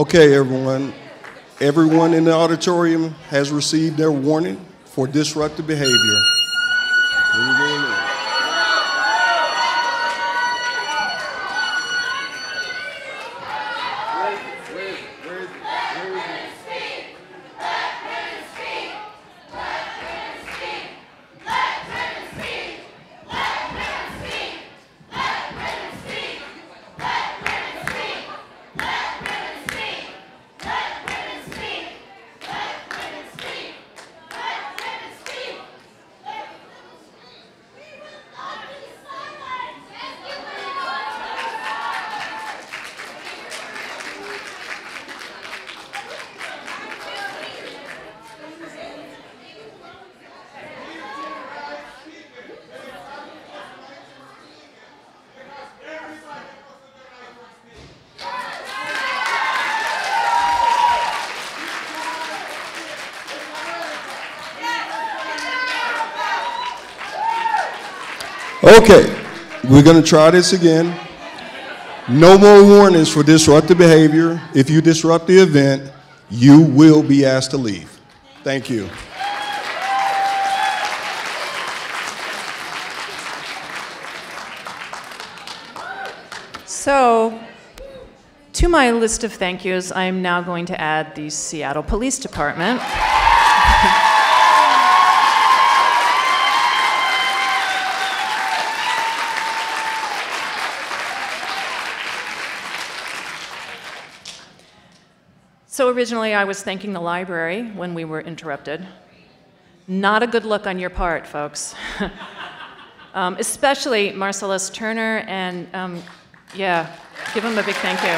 Okay, everyone. Everyone in the auditorium has received their warning for disruptive behavior. Okay, we're going to try this again. No more warnings for disruptive behavior. If you disrupt the event, you will be asked to leave. Thank you. So, to my list of thank yous, I am now going to add the Seattle Police Department. So originally I was thanking the library when we were interrupted. Not a good look on your part, folks. Especially Marcellus Turner, and yeah, give him a big thank you.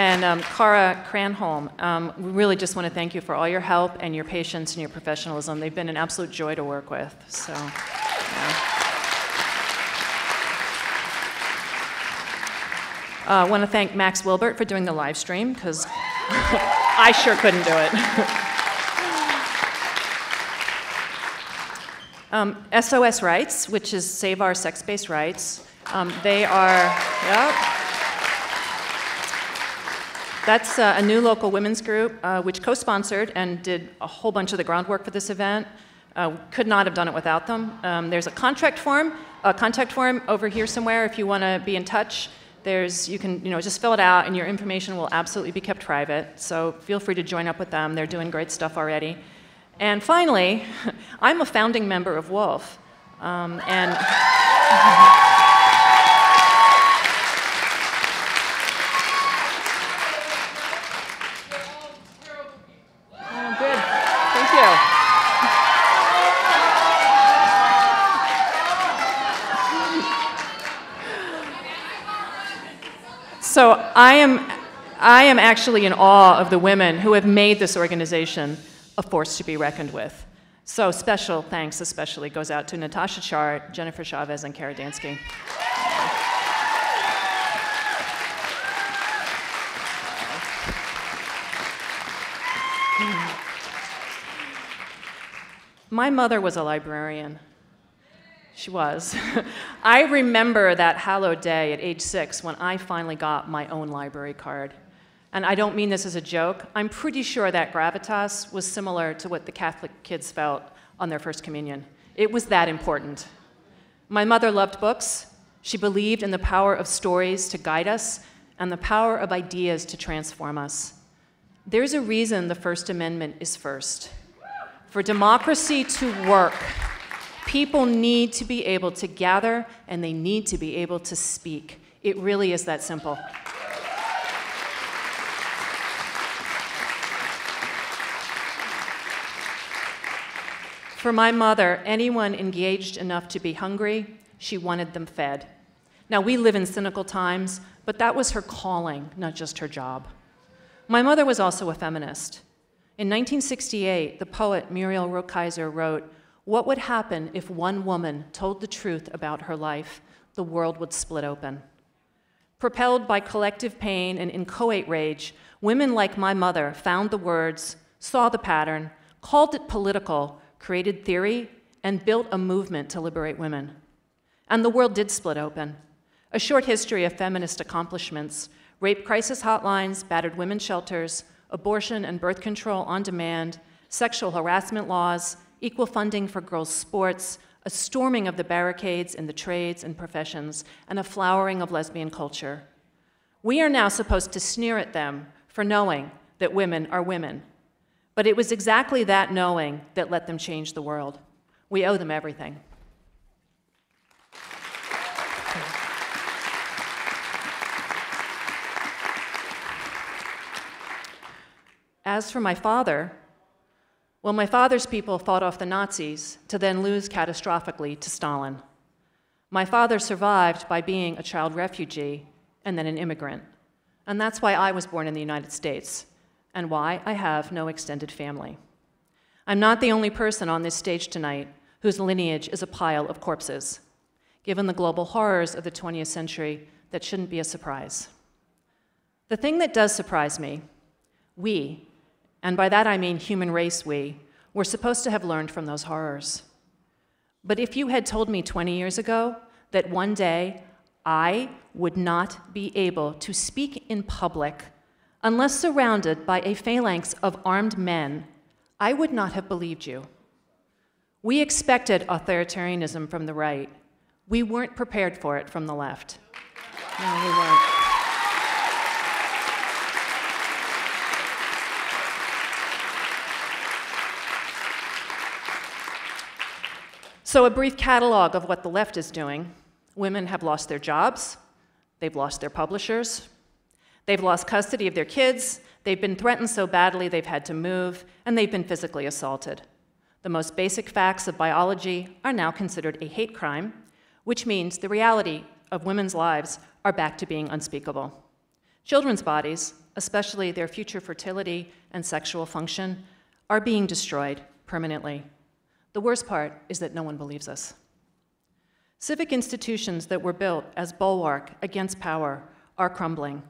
And Kara Cranholm, we really just want to thank you for all your help and your patience and your professionalism. They've been an absolute joy to work with. So. Yeah. I want to thank Max Wilbert for doing the live stream, because I sure couldn't do it. SOS Rights, which is Save Our Sex-Based Rights. They are, yep. That's a new local women's group, which co-sponsored and did a whole bunch of the groundwork for this event. Could not have done it without them. There's a contact form over here somewhere if you want to be in touch. You can, just fill it out, and your information will absolutely be kept private. So feel free to join up with them. They're doing great stuff already. And finally, I'm a founding member of WoLF, and oh, good. Thank you. So I am actually in awe of the women who have made this organization a force to be reckoned with. So special thanks especially goes out to Natasha Chart, Jennifer Chavez, and Kara Dansky. My mother was a librarian. She was. I remember that hallowed day at age 6 when I finally got my own library card. And I don't mean this as a joke. I'm pretty sure that gravitas was similar to what the Catholic kids felt on their first communion. It was that important. My mother loved books. She believed in the power of stories to guide us and the power of ideas to transform us. There's a reason the First Amendment is first. For democracy to work, people need to be able to gather, and they need to be able to speak. It really is that simple. For my mother, anyone engaged enough to be hungry, she wanted them fed. Now, we live in cynical times, but that was her calling, not just her job. My mother was also a feminist. In 1968, the poet Muriel Rukeyser wrote, "What would happen if one woman told the truth about her life? The world would split open." Propelled by collective pain and inchoate rage, women like my mother found the words, saw the pattern, called it political, created theory, and built a movement to liberate women. And the world did split open. A short history of feminist accomplishments: rape crisis hotlines, battered women's shelters, abortion and birth control on demand, sexual harassment laws, equal funding for girls' sports, a storming of the barricades in the trades and professions, and a flowering of lesbian culture. We are now supposed to sneer at them for knowing that women are women. But it was exactly that knowing that let them change the world. We owe them everything. As for my father, well, my father's people fought off the Nazis to then lose catastrophically to Stalin. My father survived by being a child refugee and then an immigrant. And that's why I was born in the United States, and why I have no extended family. I'm not the only person on this stage tonight whose lineage is a pile of corpses. Given the global horrors of the 20th century, that shouldn't be a surprise. The thing that does surprise me, we, and by that I mean human race we, were supposed to have learned from those horrors. But if you had told me 20 years ago that one day I would not be able to speak in public unless surrounded by a phalanx of armed men, I would not have believed you. We expected authoritarianism from the right. We weren't prepared for it from the left. No, we weren't. So a brief catalog of what the left is doing. Women have lost their jobs, they've lost their publishers, they've lost custody of their kids, they've been threatened so badly they've had to move, and they've been physically assaulted. The most basic facts of biology are now considered a hate crime, which means the reality of women's lives are back to being unspeakable. Children's bodies, especially their future fertility and sexual function, are being destroyed permanently. The worst part is that no one believes us. Civic institutions that were built as bulwark against power are crumbling.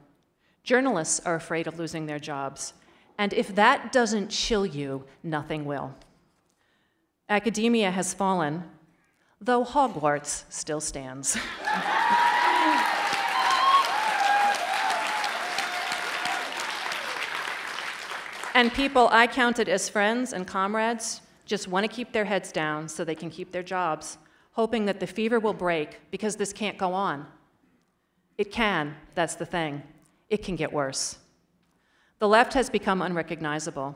Journalists are afraid of losing their jobs. And if that doesn't chill you, nothing will. Academia has fallen, though Hogwarts still stands. And people I counted as friends and comrades just want to keep their heads down so they can keep their jobs, hoping that the fever will break because this can't go on. It can, that's the thing. It can get worse. The left has become unrecognizable,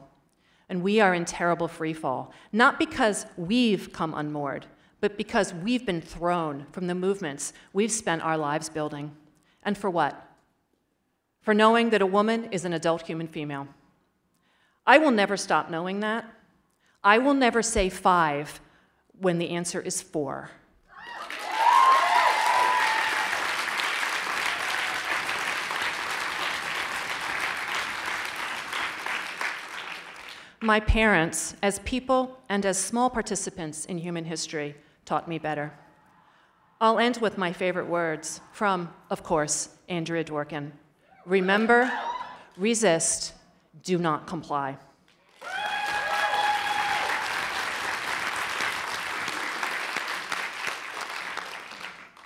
and we are in terrible freefall, not because we've come unmoored, but because we've been thrown from the movements we've spent our lives building. And for what? For knowing that a woman is an adult human female. I will never stop knowing that. I will never say 5 when the answer is 4. My parents, as people and as small participants in human history, taught me better. I'll end with my favorite words from, of course, Andrea Dworkin. Remember, resist, do not comply.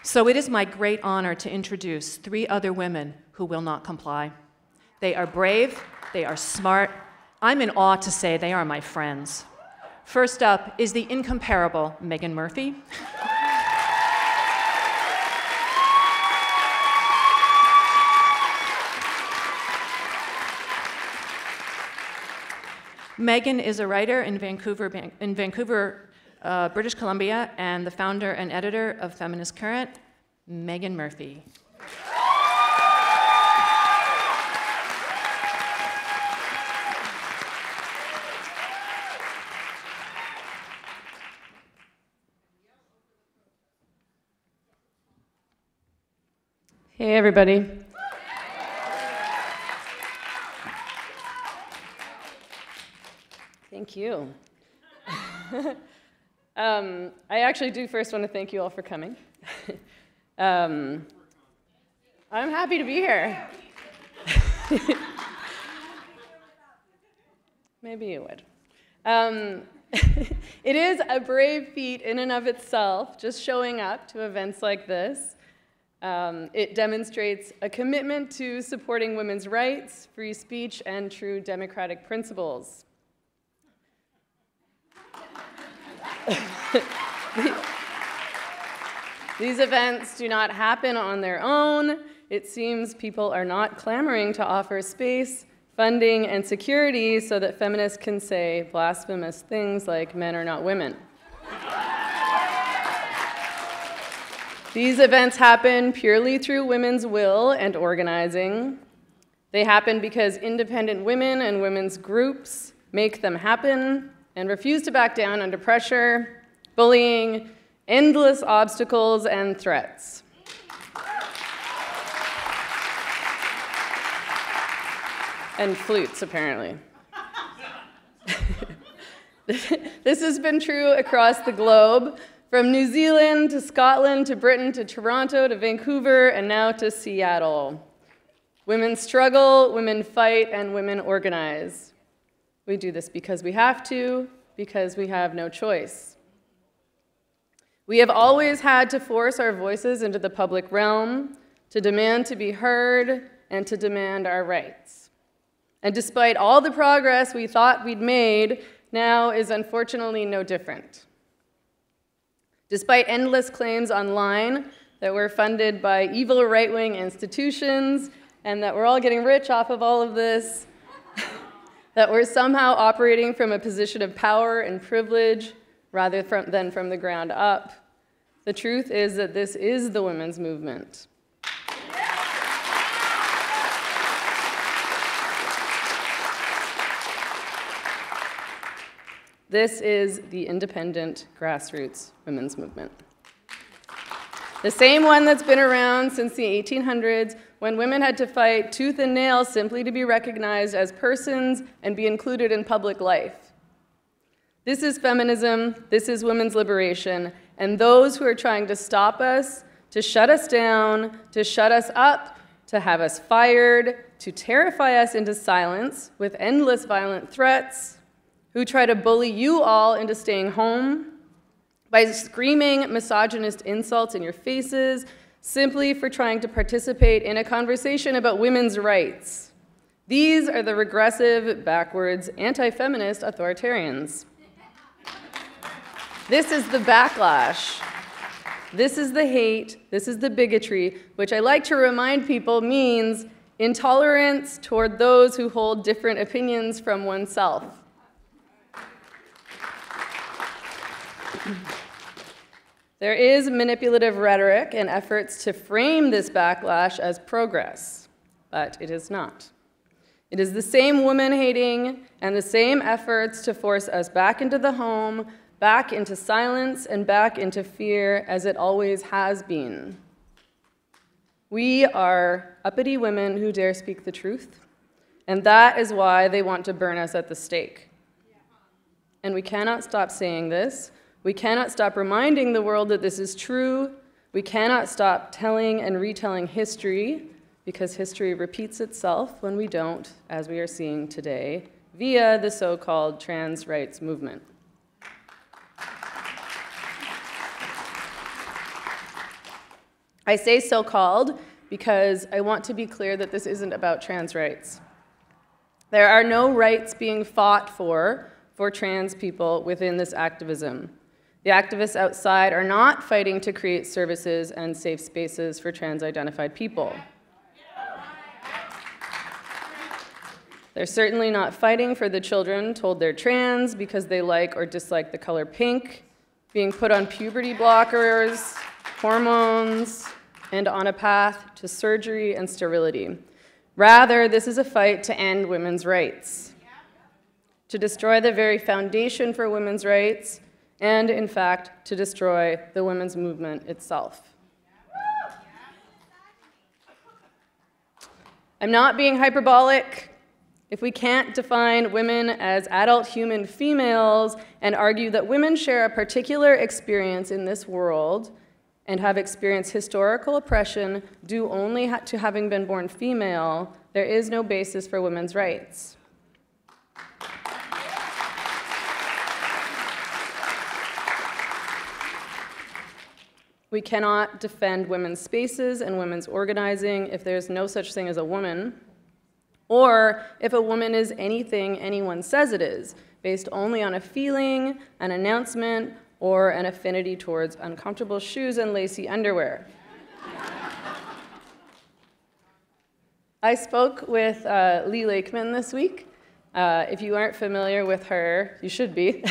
So it is my great honor to introduce 3 other women who will not comply. They are brave, they are smart. I'm in awe to say they are my friends. First up is the incomparable Meghan Murphy. Meghan is a writer in Vancouver, British Columbia, and the founder and editor of Feminist Current, Meghan Murphy. Hey, everybody. Thank you. I actually do first want to thank you all for coming. I'm happy to be here. Maybe you would. It is a brave feat in and of itself, just showing up to events like this. It demonstrates a commitment to supporting women's rights, free speech, and true democratic principles. These events do not happen on their own. It seems people are not clamoring to offer space, funding, and security so that feminists can say blasphemous things like men are not women. These events happen purely through women's will and organizing. They happen because independent women and women's groups make them happen and refuse to back down under pressure, bullying, endless obstacles, and threats. And flutes, apparently. This has been true across the globe, from New Zealand to Scotland to Britain to Toronto to Vancouver and now to Seattle. Women struggle, women fight, and women organize. We do this because we have to, because we have no choice. We have always had to force our voices into the public realm, to demand to be heard, and to demand our rights. And despite all the progress we thought we'd made, now is unfortunately no different. Despite endless claims online that we're funded by evil right-wing institutions and that we're all getting rich off of all of this, that we're somehow operating from a position of power and privilege rather than from the ground up, the truth is that this is the women's movement. This is the independent grassroots women's movement. The same one that's been around since the 1800s, when women had to fight tooth and nail simply to be recognized as persons and be included in public life. This is feminism, this is women's liberation, and those who are trying to stop us, to shut us down, to shut us up, to have us fired, to terrify us into silence with endless violent threats, who try to bully you all into staying home by screaming misogynist insults in your faces simply for trying to participate in a conversation about women's rights. These are the regressive, backwards, anti-feminist authoritarians. This is the backlash. This is the hate. This is the bigotry, which I like to remind people means intolerance toward those who hold different opinions from oneself. There is manipulative rhetoric and efforts to frame this backlash as progress, but it is not. It is the same woman-hating and the same efforts to force us back into the home, back into silence, and back into fear as it always has been. We are uppity women who dare speak the truth, and that is why they want to burn us at the stake. And we cannot stop saying this. We cannot stop reminding the world that this is true. We cannot stop telling and retelling history, because history repeats itself when we don't, as we are seeing today, via the so-called trans rights movement. I say so-called because I want to be clear that this isn't about trans rights. There are no rights being fought for trans people within this activism. The activists outside are not fighting to create services and safe spaces for trans-identified people. They're certainly not fighting for the children told they're trans because they like or dislike the color pink, being put on puberty blockers, hormones, and on a path to surgery and sterility. Rather, this is a fight to end women's rights, to destroy the very foundation for women's rights, and in fact, to destroy the women's movement itself. I'm not being hyperbolic. If we can't define women as adult human females and argue that women share a particular experience in this world and have experienced historical oppression due only to having been born female, there is no basis for women's rights. We cannot defend women's spaces and women's organizing if there's no such thing as a woman, or if a woman is anything anyone says it is, based only on a feeling, an announcement, or an affinity towards uncomfortable shoes and lacy underwear. I spoke with Lee Lakeman this week. If you aren't familiar with her, you should be.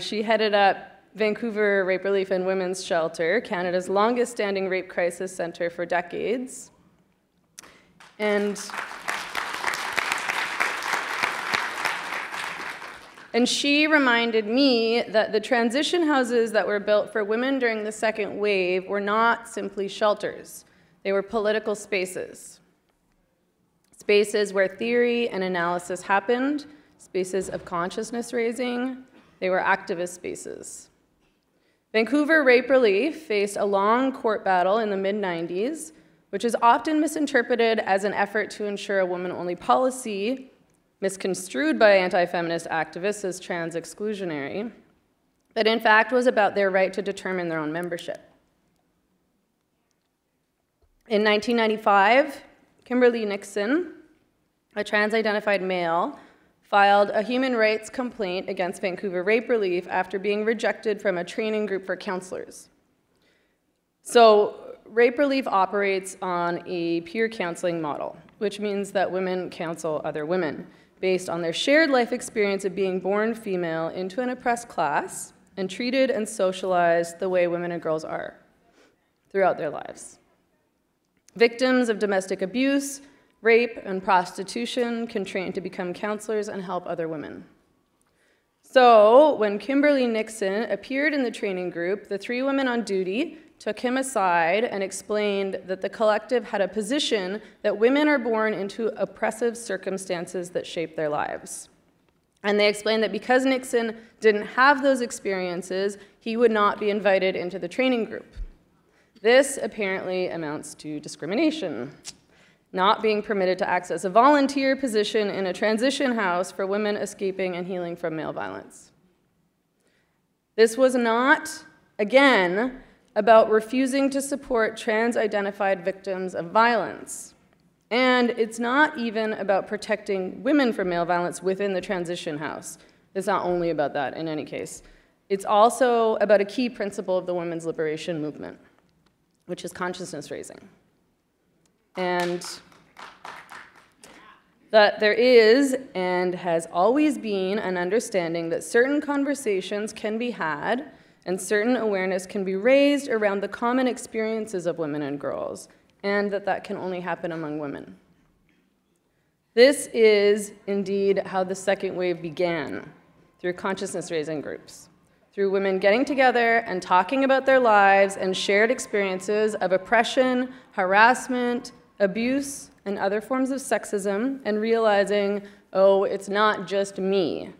She headed up Vancouver Rape Relief and Women's Shelter, Canada's longest-standing rape crisis center for decades. And she reminded me that the transition houses that were built for women during the second wave were not simply shelters. They were political spaces. Spaces where theory and analysis happened, spaces of consciousness raising. They were activist spaces. Vancouver Rape Relief faced a long court battle in the mid-90s, which is often misinterpreted as an effort to ensure a woman-only policy, misconstrued by anti-feminist activists as trans-exclusionary, but in fact was about their right to determine their own membership. In 1995, Kimberly Nixon, a trans-identified male, filed a human rights complaint against Vancouver Rape Relief after being rejected from a training group for counselors. So, Rape Relief operates on a peer counseling model, which means that women counsel other women based on their shared life experience of being born female into an oppressed class and treated and socialized the way women and girls are throughout their lives. Victims of domestic abuse, rape, and prostitution can train to become counselors and help other women. So, when Kimberly Nixon appeared in the training group, the three women on duty took him aside and explained that the collective had a position that women are born into oppressive circumstances that shape their lives. And they explained that because Nixon didn't have those experiences, he would not be invited into the training group. This apparently amounts to discrimination. Not being permitted to access a volunteer position in a transition house for women escaping and healing from male violence. This was not, again, about refusing to support trans-identified victims of violence. And it's not even about protecting women from male violence within the transition house. It's not only about that in any case. It's also about a key principle of the women's liberation movement, which is consciousness raising. And that there is and has always been an understanding that certain conversations can be had and certain awareness can be raised around the common experiences of women and girls, and that that can only happen among women. This is indeed how the second wave began, through consciousness-raising groups, through women getting together and talking about their lives and shared experiences of oppression, harassment, abuse, and other forms of sexism, and realizing, oh, it's not just me,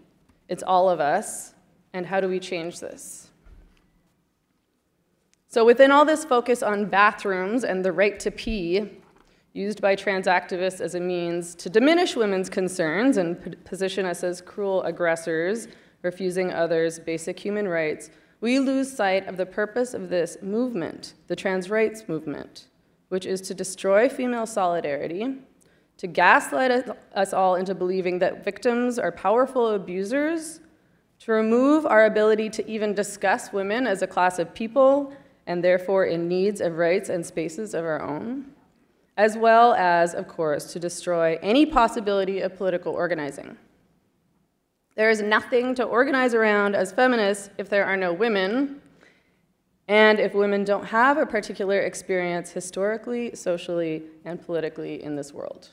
it's all of us, and how do we change this? So within all this focus on bathrooms and the right to pee, used by trans activists as a means to diminish women's concerns and position us as cruel aggressors, refusing others basic human rights, we lose sight of the purpose of this movement, the trans rights movement, which is to destroy female solidarity, to gaslight us all into believing that victims are powerful abusers, to remove our ability to even discuss women as a class of people, and therefore in needs of rights and spaces of our own, as well as, of course, to destroy any possibility of political organizing. There is nothing to organize around as feminists if there are no women, and if women don't have a particular experience historically, socially, and politically in this world.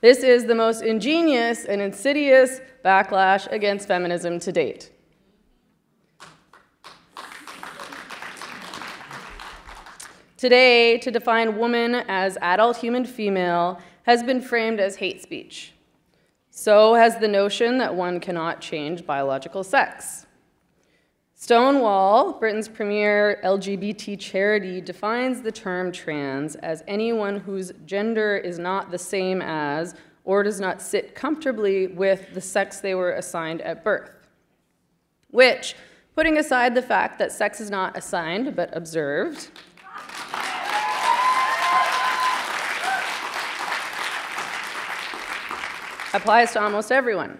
This is the most ingenious and insidious backlash against feminism to date. Today, to define woman as adult human female has been framed as hate speech. So has the notion that one cannot change biological sex. Stonewall, Britain's premier LGBT charity, defines the term trans as anyone whose gender is not the same as or does not sit comfortably with the sex they were assigned at birth. Which, putting aside the fact that sex is not assigned but observed, applies to almost everyone.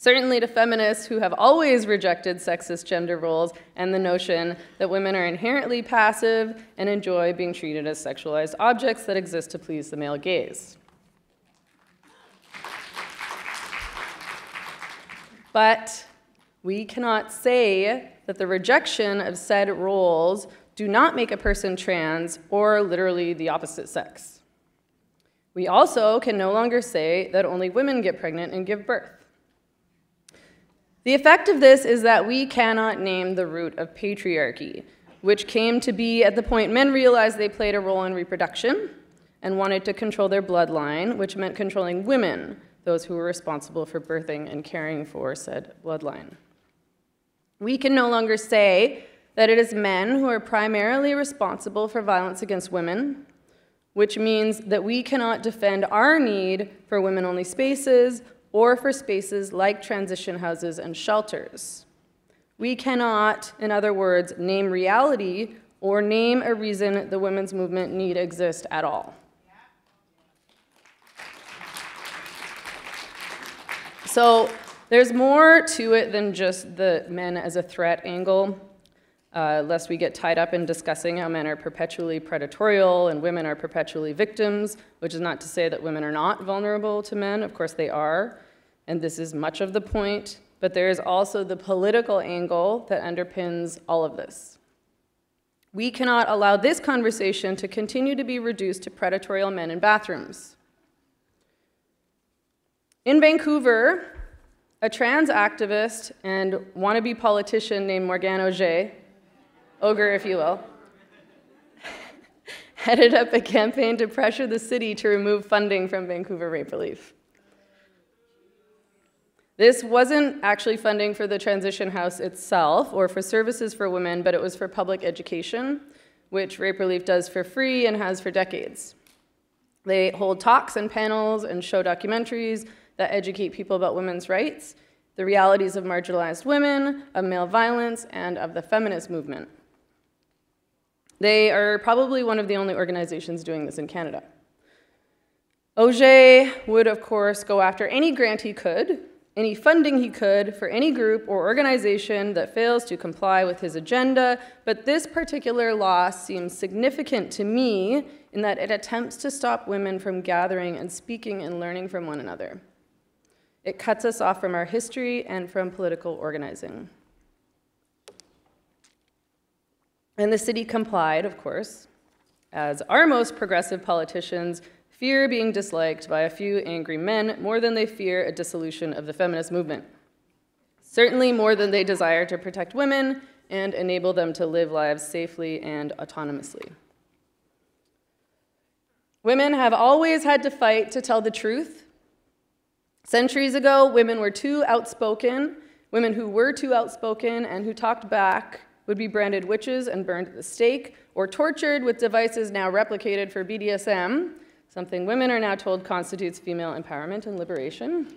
Certainly to feminists who have always rejected sexist gender roles and the notion that women are inherently passive and enjoy being treated as sexualized objects that exist to please the male gaze. But we cannot say that the rejection of said roles do not make a person trans or literally the opposite sex. We also can no longer say that only women get pregnant and give birth. The effect of this is that we cannot name the root of patriarchy, which came to be at the point men realized they played a role in reproduction and wanted to control their bloodline, which meant controlling women, those who were responsible for birthing and caring for said bloodline. We can no longer say that it is men who are primarily responsible for violence against women, which means that we cannot defend our need for women-only spaces or for spaces like transition houses and shelters. We cannot, in other words, name reality or name a reason the women's movement need exist at all. Yeah. So there's more to it than just the men as a threat angle, lest we get tied up in discussing how men are perpetually predatorial and women are perpetually victims, which is not to say that women are not vulnerable to men. Of course they are, and this is much of the point, but there is also the political angle that underpins all of this. We cannot allow this conversation to continue to be reduced to predatorial men in bathrooms. In Vancouver, a trans activist and wannabe politician named Morgane Auger, Ogre, if you will, headed up a campaign to pressure the city to remove funding from Vancouver Rape Relief. This wasn't actually funding for the transition house itself or for services for women, but it was for public education, which Rape Relief does for free and has for decades. They hold talks and panels and show documentaries that educate people about women's rights, the realities of marginalized women, of male violence, and of the feminist movement. They are probably one of the only organizations doing this in Canada. Auger would, of course, go after any grant he could, any funding he could, for any group or organization that fails to comply with his agenda, but this particular law seems significant to me in that it attempts to stop women from gathering and speaking and learning from one another. It cuts us off from our history and from political organizing. And the city complied, of course, as our most progressive politicians fear being disliked by a few angry men more than they fear a dissolution of the feminist movement. Certainly more than they desire to protect women and enable them to live lives safely and autonomously. Women have always had to fight to tell the truth. Centuries ago, women were too outspoken. Women who were too outspoken and who talked back would be branded witches and burned at the stake, or tortured with devices now replicated for BDSM, something women are now told constitutes female empowerment and liberation.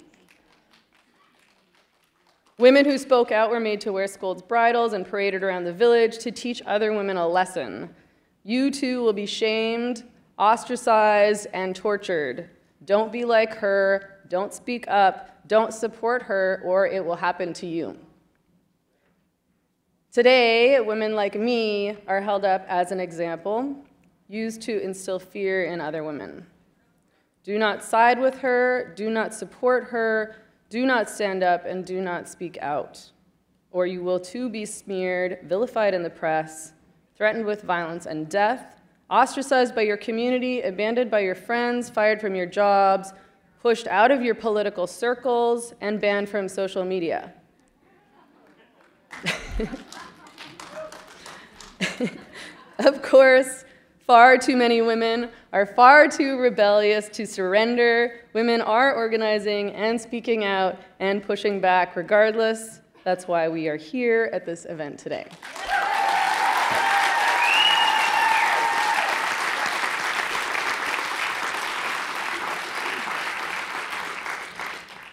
Women who spoke out were made to wear scold's bridles and paraded around the village to teach other women a lesson. You too will be shamed, ostracized, and tortured. Don't be like her, don't speak up, don't support her, or it will happen to you. Today, women like me are held up as an example, used to instill fear in other women. Do not side with her, do not support her, do not stand up, and do not speak out, or you will too be smeared, vilified in the press, threatened with violence and death, ostracized by your community, abandoned by your friends, fired from your jobs, pushed out of your political circles, and banned from social media. Of course, far too many women are far too rebellious to surrender. Women are organizing and speaking out and pushing back regardless, That's why we are here at this event today.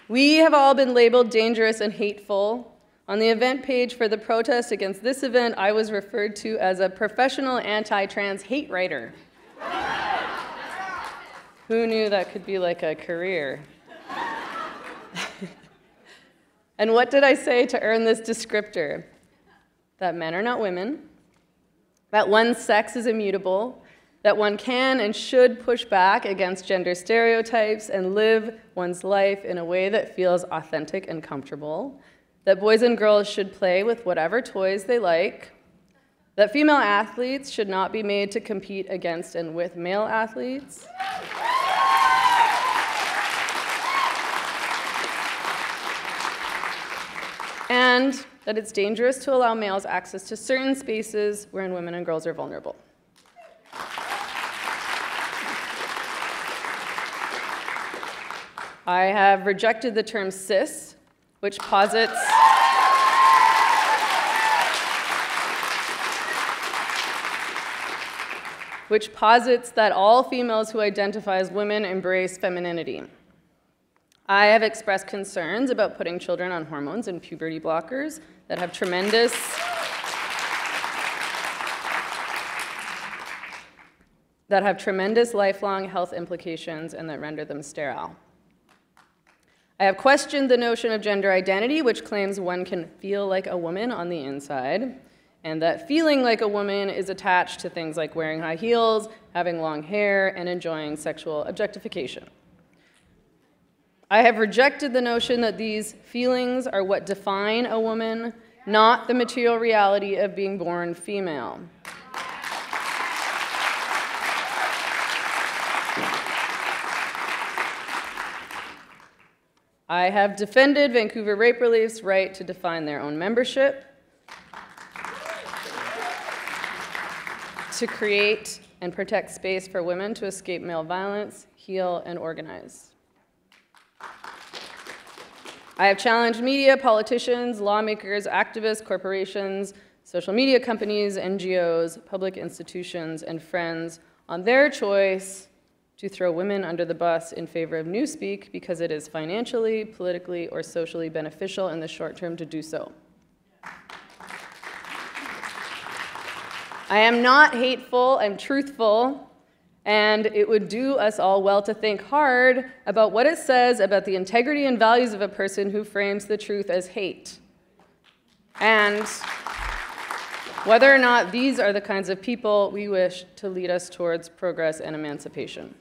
We have all been labeled dangerous and hateful. On the event page for the protest against this event, I was referred to as a professional anti-trans hate writer. Who knew that could be like a career? And what did I say to earn this descriptor? That men are not women, that one's sex is immutable, that one can and should push back against gender stereotypes and live one's life in a way that feels authentic and comfortable, that boys and girls should play with whatever toys they like, that female athletes should not be made to compete against and with male athletes, and that it's dangerous to allow males access to certain spaces wherein women and girls are vulnerable. I have rejected the term cis, which posits that all females who identify as women embrace femininity. I have expressed concerns about putting children on hormones and puberty blockers that have tremendous lifelong health implications and that render them sterile. I have questioned the notion of gender identity, which claims one can feel like a woman on the inside, and that feeling like a woman is attached to things like wearing high heels, having long hair, and enjoying sexual objectification. I have rejected the notion that these feelings are what define a woman, not the material reality of being born female. I have defended Vancouver Rape Relief's right to define their own membership, to create and protect space for women to escape male violence, heal, and organize. I have challenged media, politicians, lawmakers, activists, corporations, social media companies, NGOs, public institutions, and friends on their choice to throw women under the bus in favor of Newspeak because it is financially, politically, or socially beneficial in the short term to do so. I am not hateful, I'm truthful. And it would do us all well to think hard about what it says about the integrity and values of a person who frames the truth as hate, and whether or not these are the kinds of people we wish to lead us towards progress and emancipation.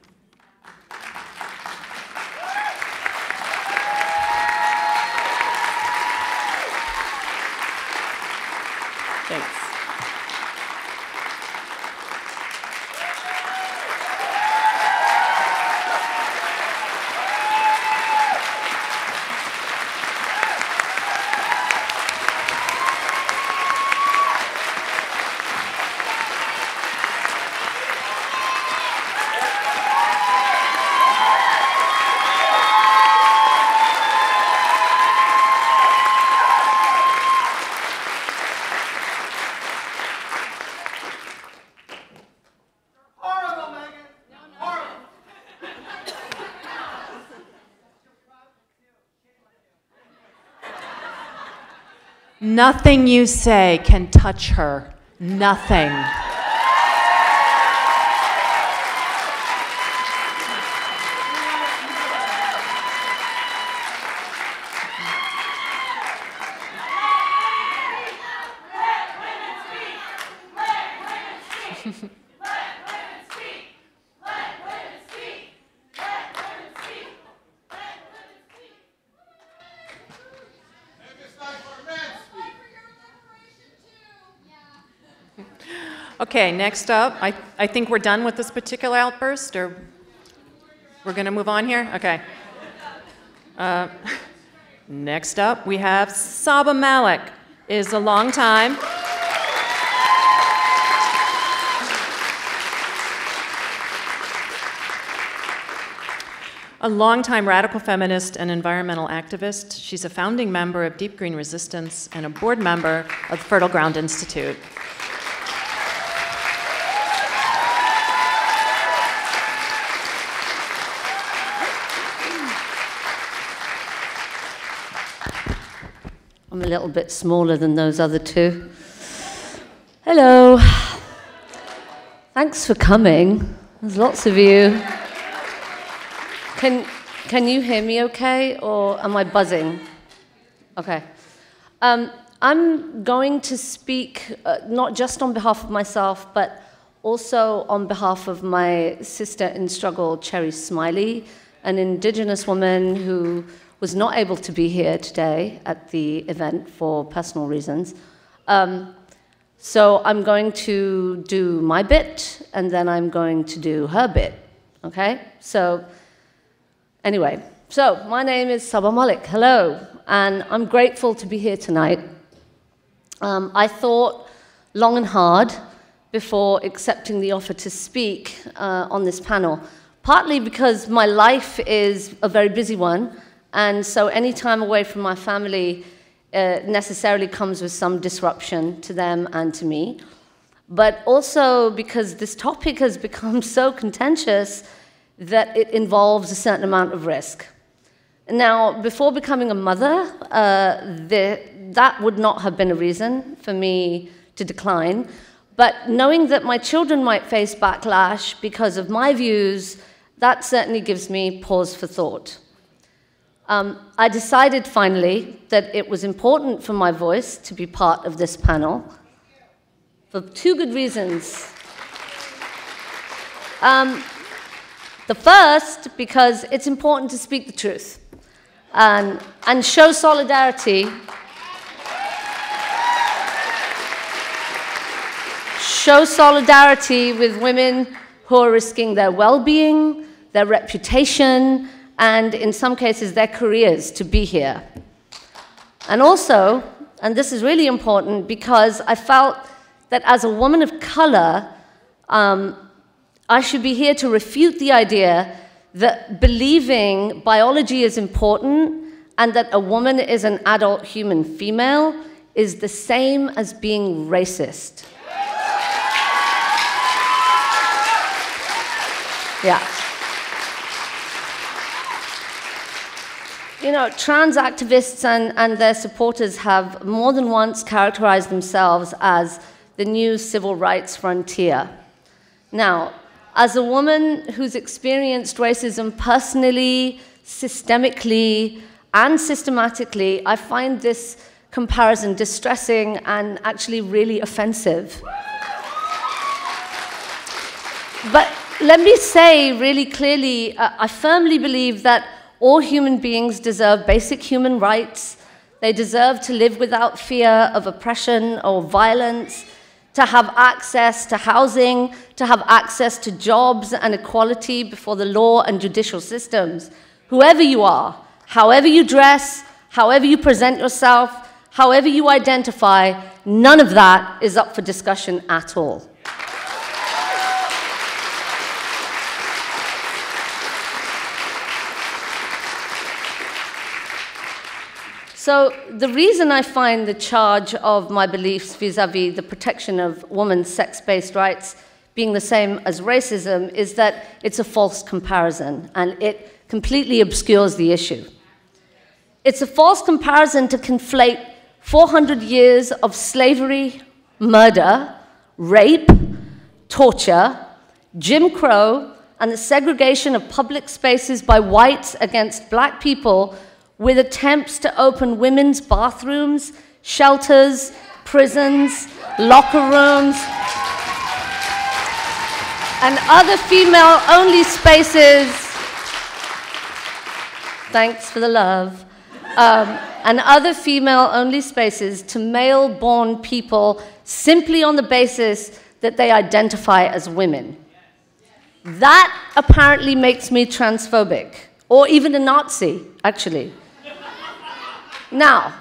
Thanks. Nothing you say can touch her. Nothing. Okay, next up, I think we're done with this particular outburst, or we're going to move on here? Okay. Next up, we have Saba Malik, is a long time. a longtime radical feminist and environmental activist. She's a founding member of Deep Green Resistance and a board member of the Fertile Ground Institute. I'm a little bit smaller than those other two. Hello. Thanks for coming. There's lots of you. Can you hear me okay, or am I buzzing? Okay. I'm going to speak not just on behalf of myself, but also on behalf of my sister in struggle, Cherry Smiley, an Indigenous woman who was not able to be here today at the event for personal reasons. So I'm going to do my bit, and then I'm going to do her bit, okay? So anyway, so my name is Saba Malik, hello, and I'm grateful to be here tonight. I thought long and hard before accepting the offer to speak on this panel, partly because my life is a very busy one, and so any time away from my family necessarily comes with some disruption to them and to me. But also because this topic has become so contentious that it involves a certain amount of risk. Now, before becoming a mother, that would not have been a reason for me to decline. But knowing that my children might face backlash because of my views, that certainly gives me pause for thought. I decided finally that it was important for my voice to be part of this panel for two good reasons. The first, because it's important to speak the truth and show solidarity. Show solidarity with women who are risking their well-being, their reputation, and in some cases their careers to be here. And also, and this is really important, because I felt that as a woman of color, I should be here to refute the idea that believing biology is important and that a woman is an adult human female is the same as being racist. Yeah. You know, trans activists and their supporters have more than once characterized themselves as the new civil rights frontier. Now, as a woman who's experienced racism personally, systemically, and systematically, I find this comparison distressing and actually really offensive. But let me say really clearly, I firmly believe that all human beings deserve basic human rights. They deserve to live without fear of oppression or violence, to have access to housing, to have access to jobs and equality before the law and judicial systems. Whoever you are, however you dress, however you present yourself, however you identify, none of that is up for discussion at all. So the reason I find the charge of my beliefs vis-à-vis the protection of women's sex-based rights being the same as racism is that it's a false comparison, and it completely obscures the issue. It's a false comparison to conflate 400 years of slavery, murder, rape, torture, Jim Crow, and the segregation of public spaces by whites against black people with attempts to open women's bathrooms, shelters, prisons, locker rooms, and other female-only spaces, thanks for the love, and other female-only spaces to male-born people simply on the basis that they identify as women. That apparently makes me transphobic, or even a Nazi, actually. Now,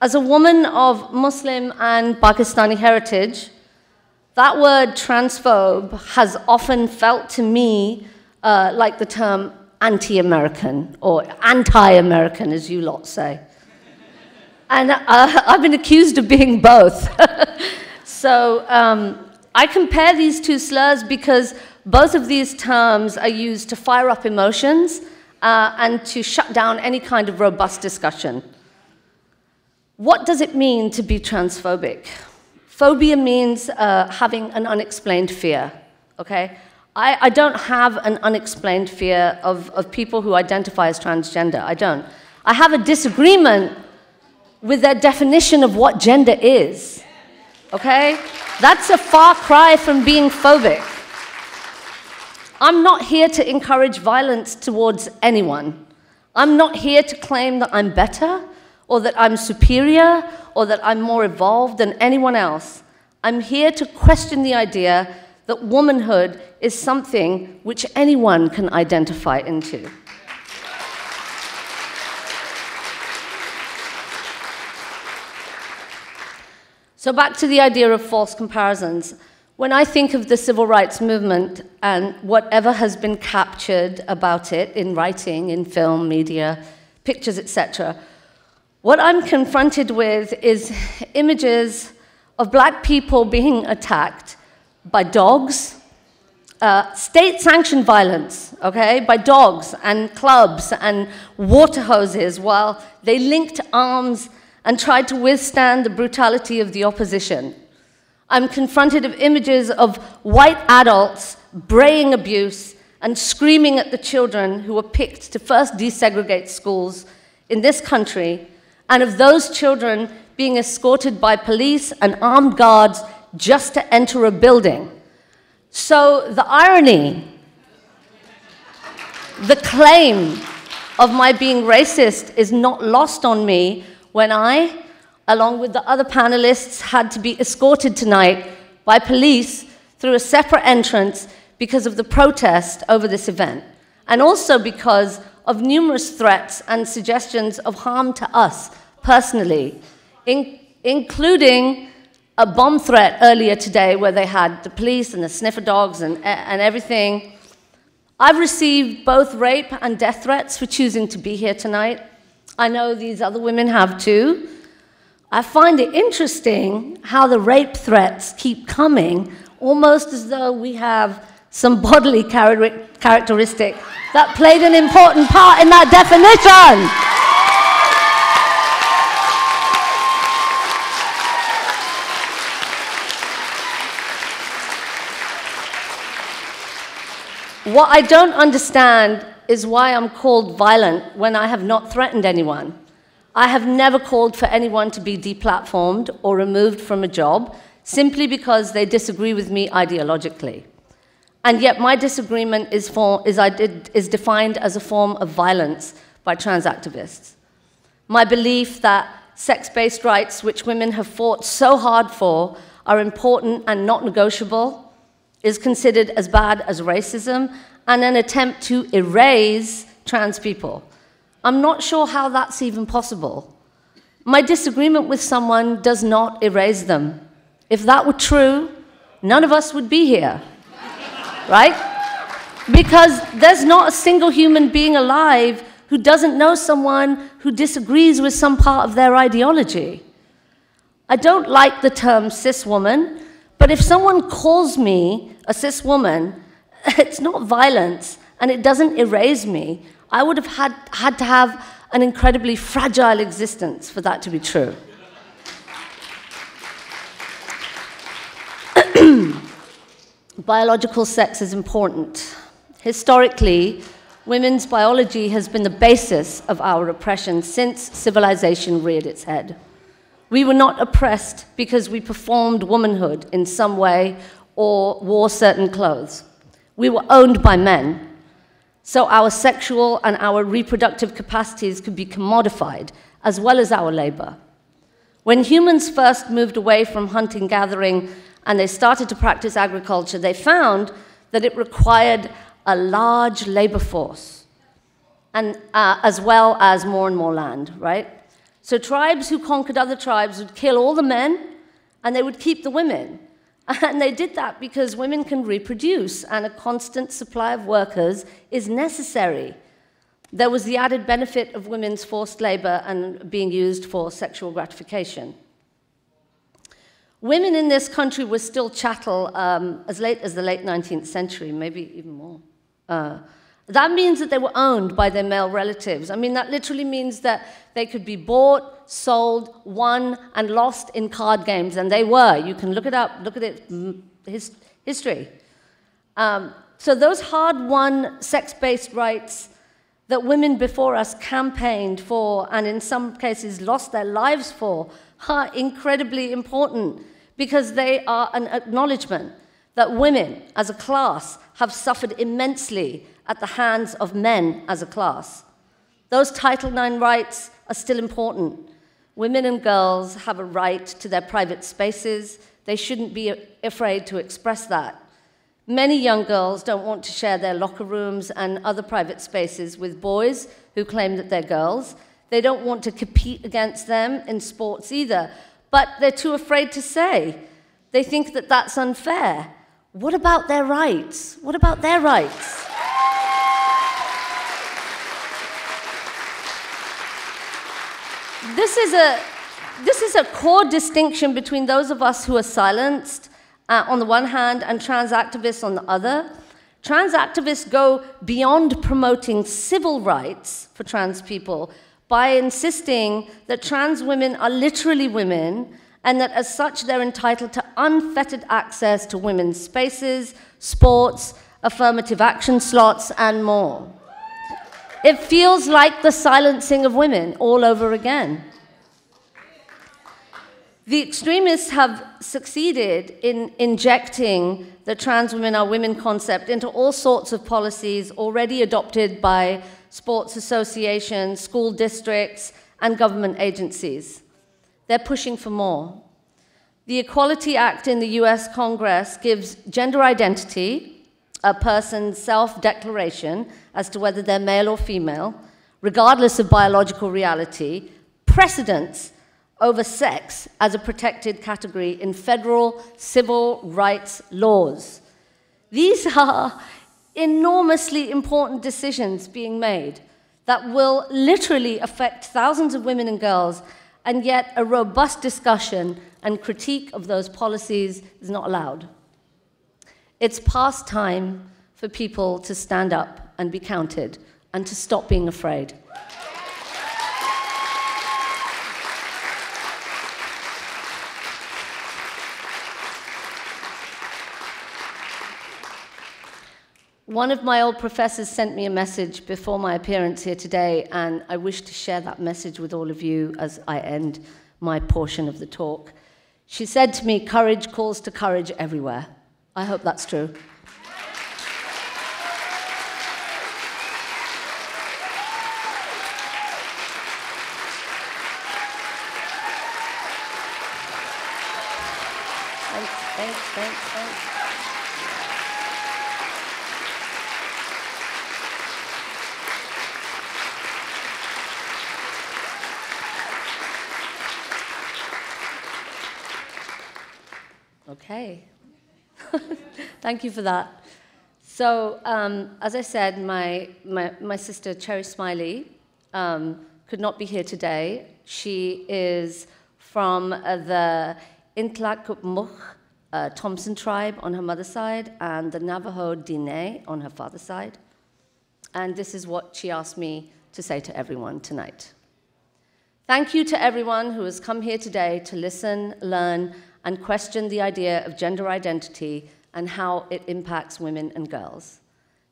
as a woman of Muslim and Pakistani heritage, that word transphobe has often felt to me like the term anti-American, or anti-American, as you lot say. And I've been accused of being both. So I compare these two slurs because both of these terms are used to fire up emotions and to shut down any kind of robust discussion. What does it mean to be transphobic? Phobia means having an unexplained fear, okay? I don't have an unexplained fear of people who identify as transgender, I don't. I have a disagreement with their definition of what gender is, okay? That's a far cry from being phobic. I'm not here to encourage violence towards anyone. I'm not here to claim that I'm better, or that I'm superior, or that I'm more evolved than anyone else. I'm here to question the idea that womanhood is something which anyone can identify into. So back to the idea of false comparisons. When I think of the civil rights movement and whatever has been captured about it in writing, in film, media, pictures, etc., what I'm confronted with is images of black people being attacked by dogs, state-sanctioned violence, okay, by dogs and clubs and water hoses while they linked arms and tried to withstand the brutality of the opposition. I'm confronted with images of white adults braying abuse and screaming at the children who were picked to first desegregate schools in this country, and of those children being escorted by police and armed guards just to enter a building. So the irony, the claim of my being racist is not lost on me when I, along with the other panelists, had to be escorted tonight by police through a separate entrance because of the protest over this event, and also because of numerous threats and suggestions of harm to us personally, including a bomb threat earlier today where they had the police and the sniffer dogs and everything. I've received both rape and death threats for choosing to be here tonight. I know these other women have too. I find it interesting how the rape threats keep coming, almost as though we have some bodily characteristic that played an important part in that definition. What I don't understand is why I'm called violent when I have not threatened anyone. I have never called for anyone to be deplatformed or removed from a job simply because they disagree with me ideologically. And yet my disagreement is defined as a form of violence by trans activists. My belief that sex-based rights, which women have fought so hard for, are important and not negotiable, is considered as bad as racism and an attempt to erase trans people. I'm not sure how that's even possible. My disagreement with someone does not erase them. If that were true, none of us would be here. Right? Because there's not a single human being alive who doesn't know someone who disagrees with some part of their ideology. I don't like the term cis woman, but if someone calls me a cis woman, it's not violence and it doesn't erase me. I would have had to have an incredibly fragile existence for that to be true. Biological sex is important. Historically, women's biology has been the basis of our oppression since civilization reared its head. We were not oppressed because we performed womanhood in some way or wore certain clothes. We were owned by men, so our sexual and our reproductive capacities could be commodified, as well as our labor. When humans first moved away from hunting-gathering and they started to practice agriculture, they found that it required a large labor force, and, as well as more and more land, right? So tribes who conquered other tribes would kill all the men, and they would keep the women. And they did that because women can reproduce, and a constant supply of workers is necessary There was the added benefit of women's forced labor and being used for sexual gratification. Women in this country were still chattel as late as the late 19th century, maybe even more. That means that they were owned by their male relatives. I mean, that literally means that they could be bought, sold, won, and lost in card games, and they were. You can look it up, look at it, history. So those hard-won sex-based rights that women before us campaigned for, and in some cases lost their lives for, are incredibly important because they are an acknowledgement that women as a class have suffered immensely at the hands of men as a class. Those Title IX rights are still important. Women and girls have a right to their private spaces. They shouldn't be afraid to express that. Many young girls don't want to share their locker rooms and other private spaces with boys who claim that they're girls. They don't want to compete against them in sports either, but they're too afraid to say. They think that that's unfair. What about their rights? What about their rights? This is a core distinction between those of us who are silenced on the one hand and trans activists on the other. Trans activists go beyond promoting civil rights for trans people by insisting that trans women are literally women and that as such they're entitled to unfettered access to women's spaces, sports, affirmative action slots, and more. It feels like the silencing of women all over again. The extremists have succeeded in injecting the trans women are women concept into all sorts of policies already adopted by sports associations, school districts, and government agencies. They're pushing for more. The Equality Act in the US Congress gives gender identity, a person's self-declaration as to whether they're male or female, regardless of biological reality, precedence over sex as a protected category in federal civil rights laws. These are enormously important decisions being made that will literally affect thousands of women and girls, and yet a robust discussion and critique of those policies is not allowed. It's past time for people to stand up and be counted and to stop being afraid. One of my old professors sent me a message before my appearance here today, and I wish to share that message with all of you as I end my portion of the talk. She said to me, "Courage calls to courage everywhere." I hope that's true. Thanks. Okay. Thank you for that. So, as I said, my sister, Cherry Smiley, could not be here today. She is from the Intlakop Muh Thompson tribe on her mother's side and the Navajo Dine on her father's side. And this is what she asked me to say to everyone tonight. Thank you to everyone who has come here today to listen, learn, and question the idea of gender identity and how it impacts women and girls.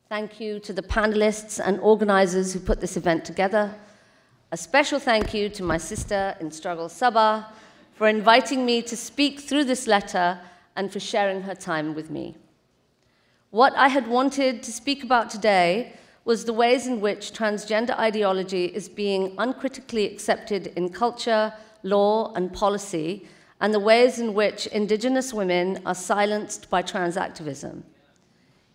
Thank you to the panelists and organizers who put this event together. A special thank you to my sister in struggle, Saba, for inviting me to speak through this letter and for sharing her time with me. What I had wanted to speak about today was the ways in which transgender ideology is being uncritically accepted in culture, law, and policy, and the ways in which Indigenous women are silenced by trans activism.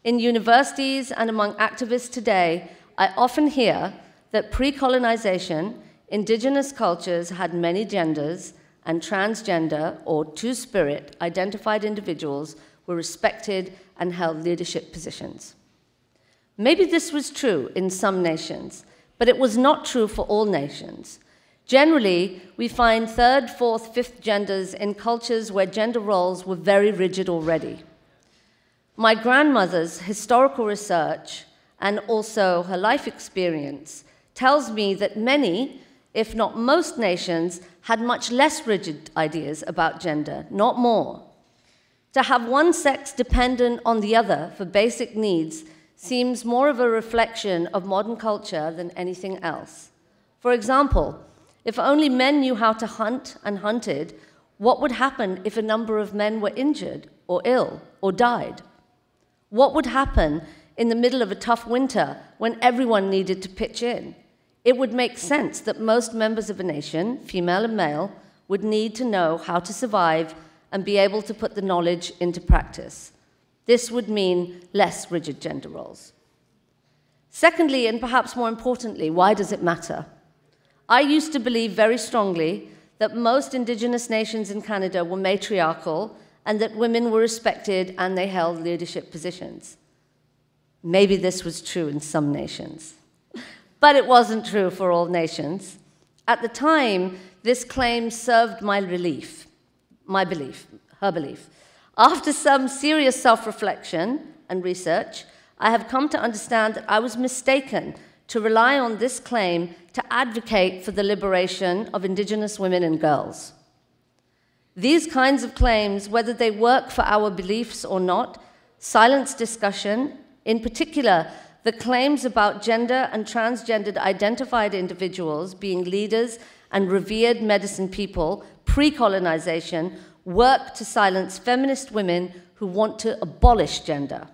In universities and among activists today, I often hear that pre-colonization, Indigenous cultures had many genders, and transgender or two-spirit identified individuals were respected and held leadership positions. Maybe this was true in some nations, but it was not true for all nations. Generally, we find third, fourth, fifth genders in cultures where gender roles were very rigid already. My grandmother's historical research and also her life experience tells me that many, if not most nations, had much less rigid ideas about gender, not more. To have one sex dependent on the other for basic needs seems more of a reflection of modern culture than anything else. For example, if only men knew how to hunt and hunted, what would happen if a number of men were injured or ill or died? What would happen in the middle of a tough winter when everyone needed to pitch in? It would make sense that most members of a nation, female and male, would need to know how to survive and be able to put the knowledge into practice. This would mean less rigid gender roles. Secondly, and perhaps more importantly, why does it matter? I used to believe very strongly that most Indigenous nations in Canada were matriarchal and that women were respected and they held leadership positions. Maybe this was true in some nations. But it wasn't true for all nations. At the time, this claim served her belief. After some serious self-reflection and research, I have come to understand that I was mistaken to rely on this claim to advocate for the liberation of Indigenous women and girls. These kinds of claims, whether they work for our beliefs or not, silence discussion, in particular, the claims about gender and transgendered identified individuals being leaders and revered medicine people pre-colonization work to silence feminist women who want to abolish gender.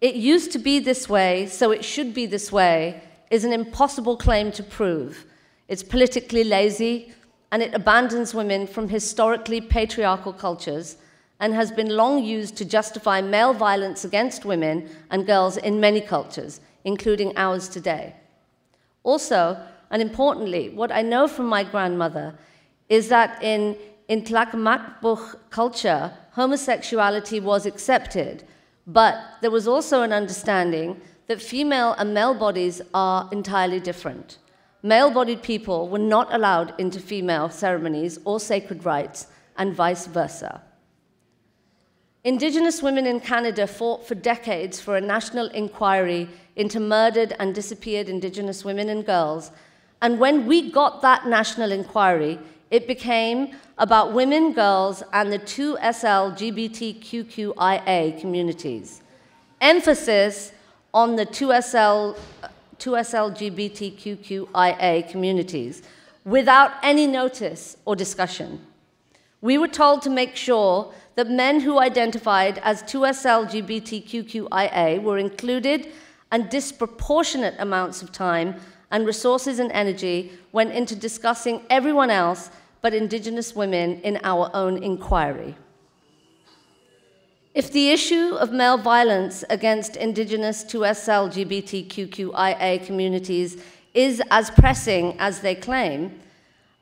It used to be this way, so it should be this way, is an impossible claim to prove. It's politically lazy, and it abandons women from historically patriarchal cultures and has been long used to justify male violence against women and girls in many cultures, including ours today. Also, and importantly, what I know from my grandmother is that in Intlakop Muh culture, homosexuality was accepted, but there was also an understanding that female and male bodies are entirely different. Male-bodied people were not allowed into female ceremonies or sacred rites, and vice versa. Indigenous women in Canada fought for decades for a national inquiry into murdered and disappeared Indigenous women and girls, and when we got that national inquiry, it became about women, girls, and the 2SLGBTQIA communities. Emphasis on the 2SLGBTQIA communities, without any notice or discussion. We were told to make sure that men who identified as 2SLGBTQIA were included and disproportionate amounts of time and resources and energy went into discussing everyone else but Indigenous women in our own inquiry. If the issue of male violence against Indigenous 2SLGBTQIA communities is as pressing as they claim,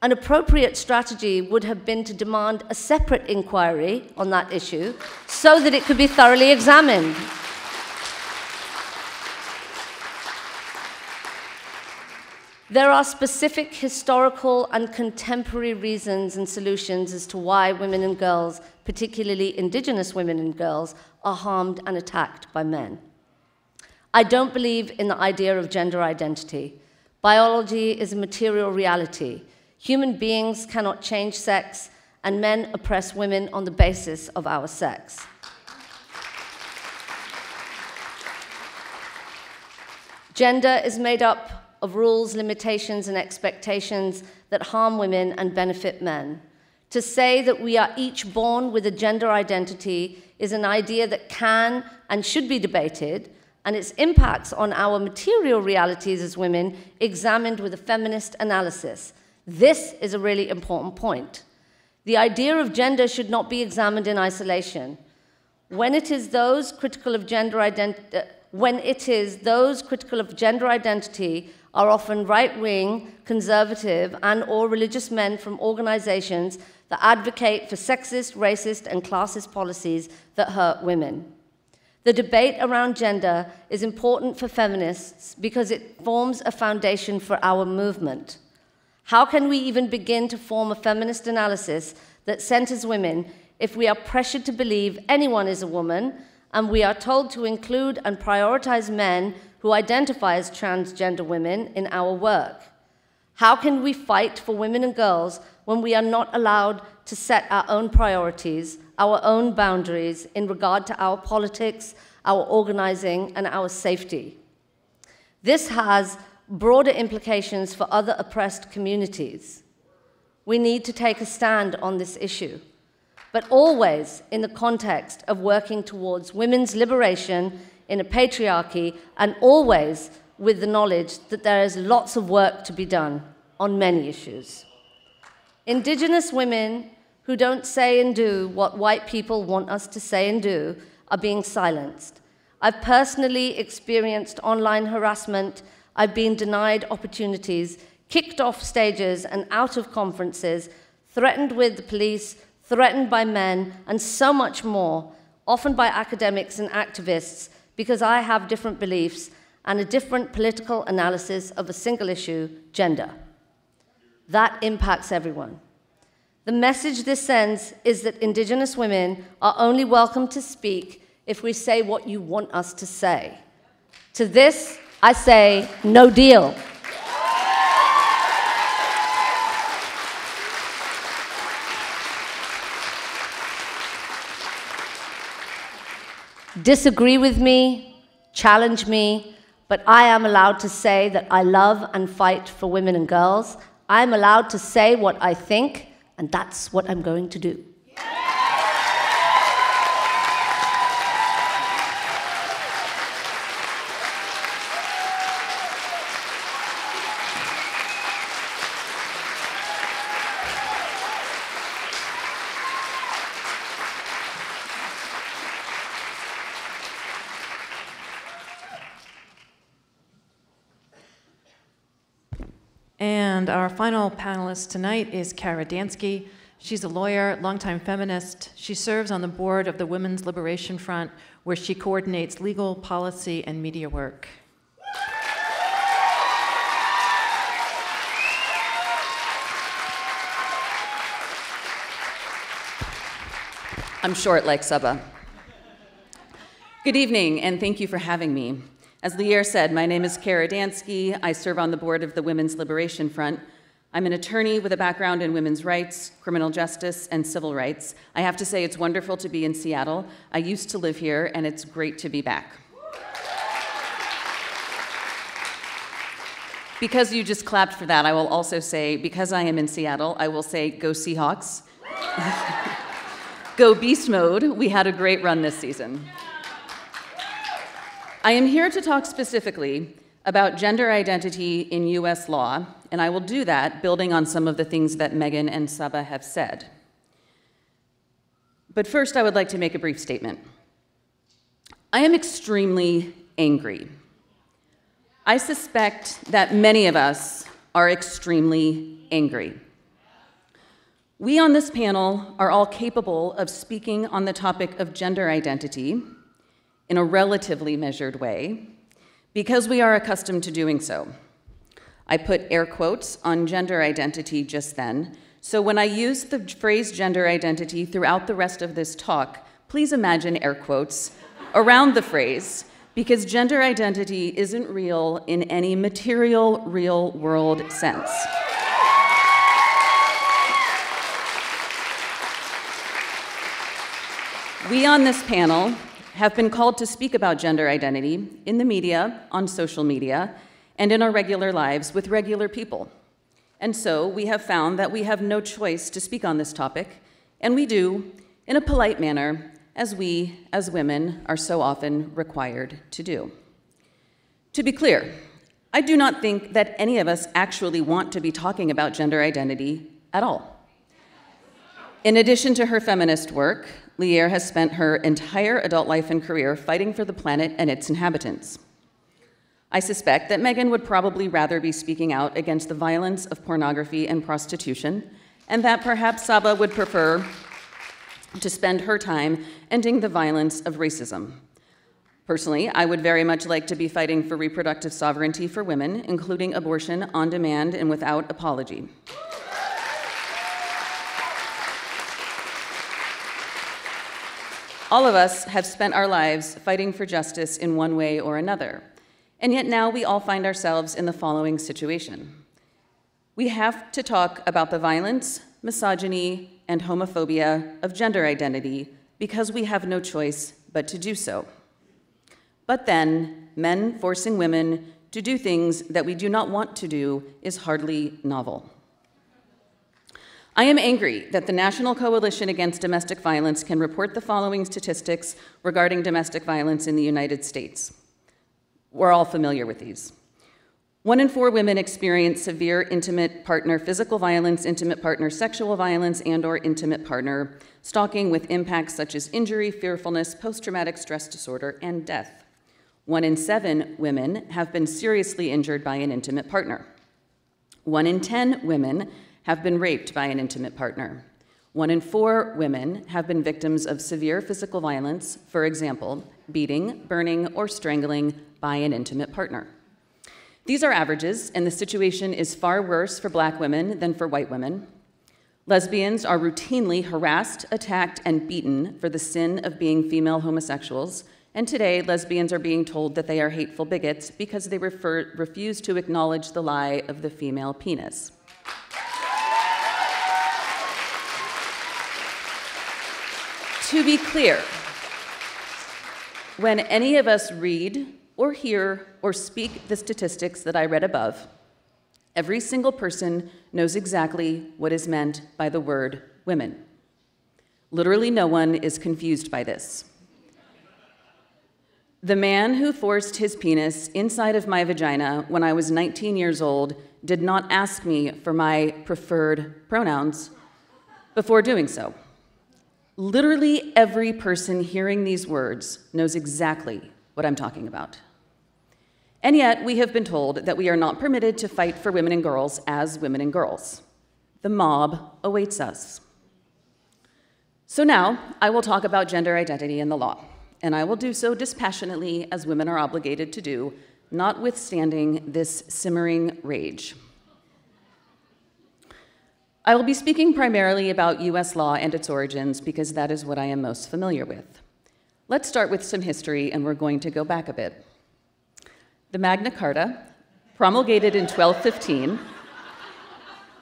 an appropriate strategy would have been to demand a separate inquiry on that issue so that it could be thoroughly examined. There are specific historical and contemporary reasons and solutions as to why women and girls, particularly Indigenous women and girls, are harmed and attacked by men. I don't believe in the idea of gender identity. Biology is a material reality. Human beings cannot change sex, and men oppress women on the basis of our sex. Gender is made up of rules, limitations, and expectations that harm women and benefit men. To say that we are each born with a gender identity is an idea that can and should be debated, and its impacts on our material realities as women examined with a feminist analysis. This is a really important point. The idea of gender should not be examined in isolation. When it is those critical of gender identity are often right-wing, conservative, and/or religious men from organizations that advocate for sexist, racist, and classist policies that hurt women. The debate around gender is important for feminists because it forms a foundation for our movement. How can we even begin to form a feminist analysis that centers women if we are pressured to believe anyone is a woman and we are told to include and prioritize men who identify as transgender women in our work? How can we fight for women and girls when we are not allowed to set our own priorities, our own boundaries in regard to our politics, our organizing, and our safety? This has broader implications for other oppressed communities. We need to take a stand on this issue, but always in the context of working towards women's liberation in a patriarchy, and always with the knowledge that there is lots of work to be done on many issues. Indigenous women who don't say and do what white people want us to say and do are being silenced. I've personally experienced online harassment. I've been denied opportunities, kicked off stages and out of conferences, threatened with the police, threatened by men, and so much more, often by academics and activists, because I have different beliefs and a different political analysis of a single issue, gender. That impacts everyone. The message this sends is that Indigenous women are only welcome to speak if we say what you want us to say. To this, I say, no deal. Disagree with me, challenge me, but I am allowed to say that I love and fight for women and girls. I'm allowed to say what I think, and that's what I'm going to do. Yeah. And our final panelist tonight is Kara Dansky. She's a lawyer, longtime feminist. She serves on the board of the Women's Liberation Front, where she coordinates legal, policy, and media work. I'm short like Saba. Good evening, and thank you for having me. As Lierre said, my name is Kara Dansky. I serve on the board of the Women's Liberation Front. I'm an attorney with a background in women's rights, criminal justice, and civil rights. I have to say it's wonderful to be in Seattle. I used to live here, and it's great to be back. Because you just clapped for that, I will also say, because I am in Seattle, I will say, go Seahawks. Go Beast Mode. We had a great run this season. I am here to talk specifically about gender identity in US law, and I will do that building on some of the things that Meghan and Saba have said. But first, I would like to make a brief statement. I am extremely angry. I suspect that many of us are extremely angry. We on this panel are all capable of speaking on the topic of gender identity in a relatively measured way, because we are accustomed to doing so. I put air quotes on gender identity just then, so when I use the phrase gender identity throughout the rest of this talk, please imagine air quotes around the phrase, because gender identity isn't real in any material, real-world sense. We on this panel have been called to speak about gender identity in the media, on social media, and in our regular lives with regular people. And so we have found that we have no choice to speak on this topic, and we do in a polite manner, as we, as women, are so often required to do. To be clear, I do not think that any of us actually want to be talking about gender identity at all. In addition to her feminist work, Lierre has spent her entire adult life and career fighting for the planet and its inhabitants. I suspect that Meghan would probably rather be speaking out against the violence of pornography and prostitution, and that perhaps Saba would prefer to spend her time ending the violence of racism. Personally, I would very much like to be fighting for reproductive sovereignty for women, including abortion on demand and without apology. All of us have spent our lives fighting for justice in one way or another, and yet now we all find ourselves in the following situation. We have to talk about the violence, misogyny, and homophobia of gender identity because we have no choice but to do so. But then, men forcing women to do things that we do not want to do is hardly novel. I am angry that the National Coalition Against Domestic Violence can report the following statistics regarding domestic violence in the United States. We're all familiar with these. 1 in 4 women experience severe intimate partner physical violence, intimate partner sexual violence, and/or intimate partner stalking with impacts such as injury, fearfulness, post-traumatic stress disorder, and death. 1 in 7 women have been seriously injured by an intimate partner. 1 in 10 women have been raped by an intimate partner. 1 in 4 women have been victims of severe physical violence, for example, beating, burning, or strangling by an intimate partner. These are averages, and the situation is far worse for Black women than for white women. Lesbians are routinely harassed, attacked, and beaten for the sin of being female homosexuals. And today, lesbians are being told that they are hateful bigots because they refuse to acknowledge the lie of the female penis. To be clear, when any of us read or hear or speak the statistics that I read above, every single person knows exactly what is meant by the word women. Literally no one is confused by this. The man who forced his penis inside of my vagina when I was 19 years old did not ask me for my preferred pronouns before doing so. Literally every person hearing these words knows exactly what I'm talking about. And yet, we have been told that we are not permitted to fight for women and girls as women and girls. The mob awaits us. So now, I will talk about gender identity and the law. And I will do so dispassionately, as women are obligated to do, notwithstanding this simmering rage. I will be speaking primarily about US law and its origins because that is what I am most familiar with. Let's start with some history, and we're going to go back a bit. The Magna Carta, promulgated in 1215,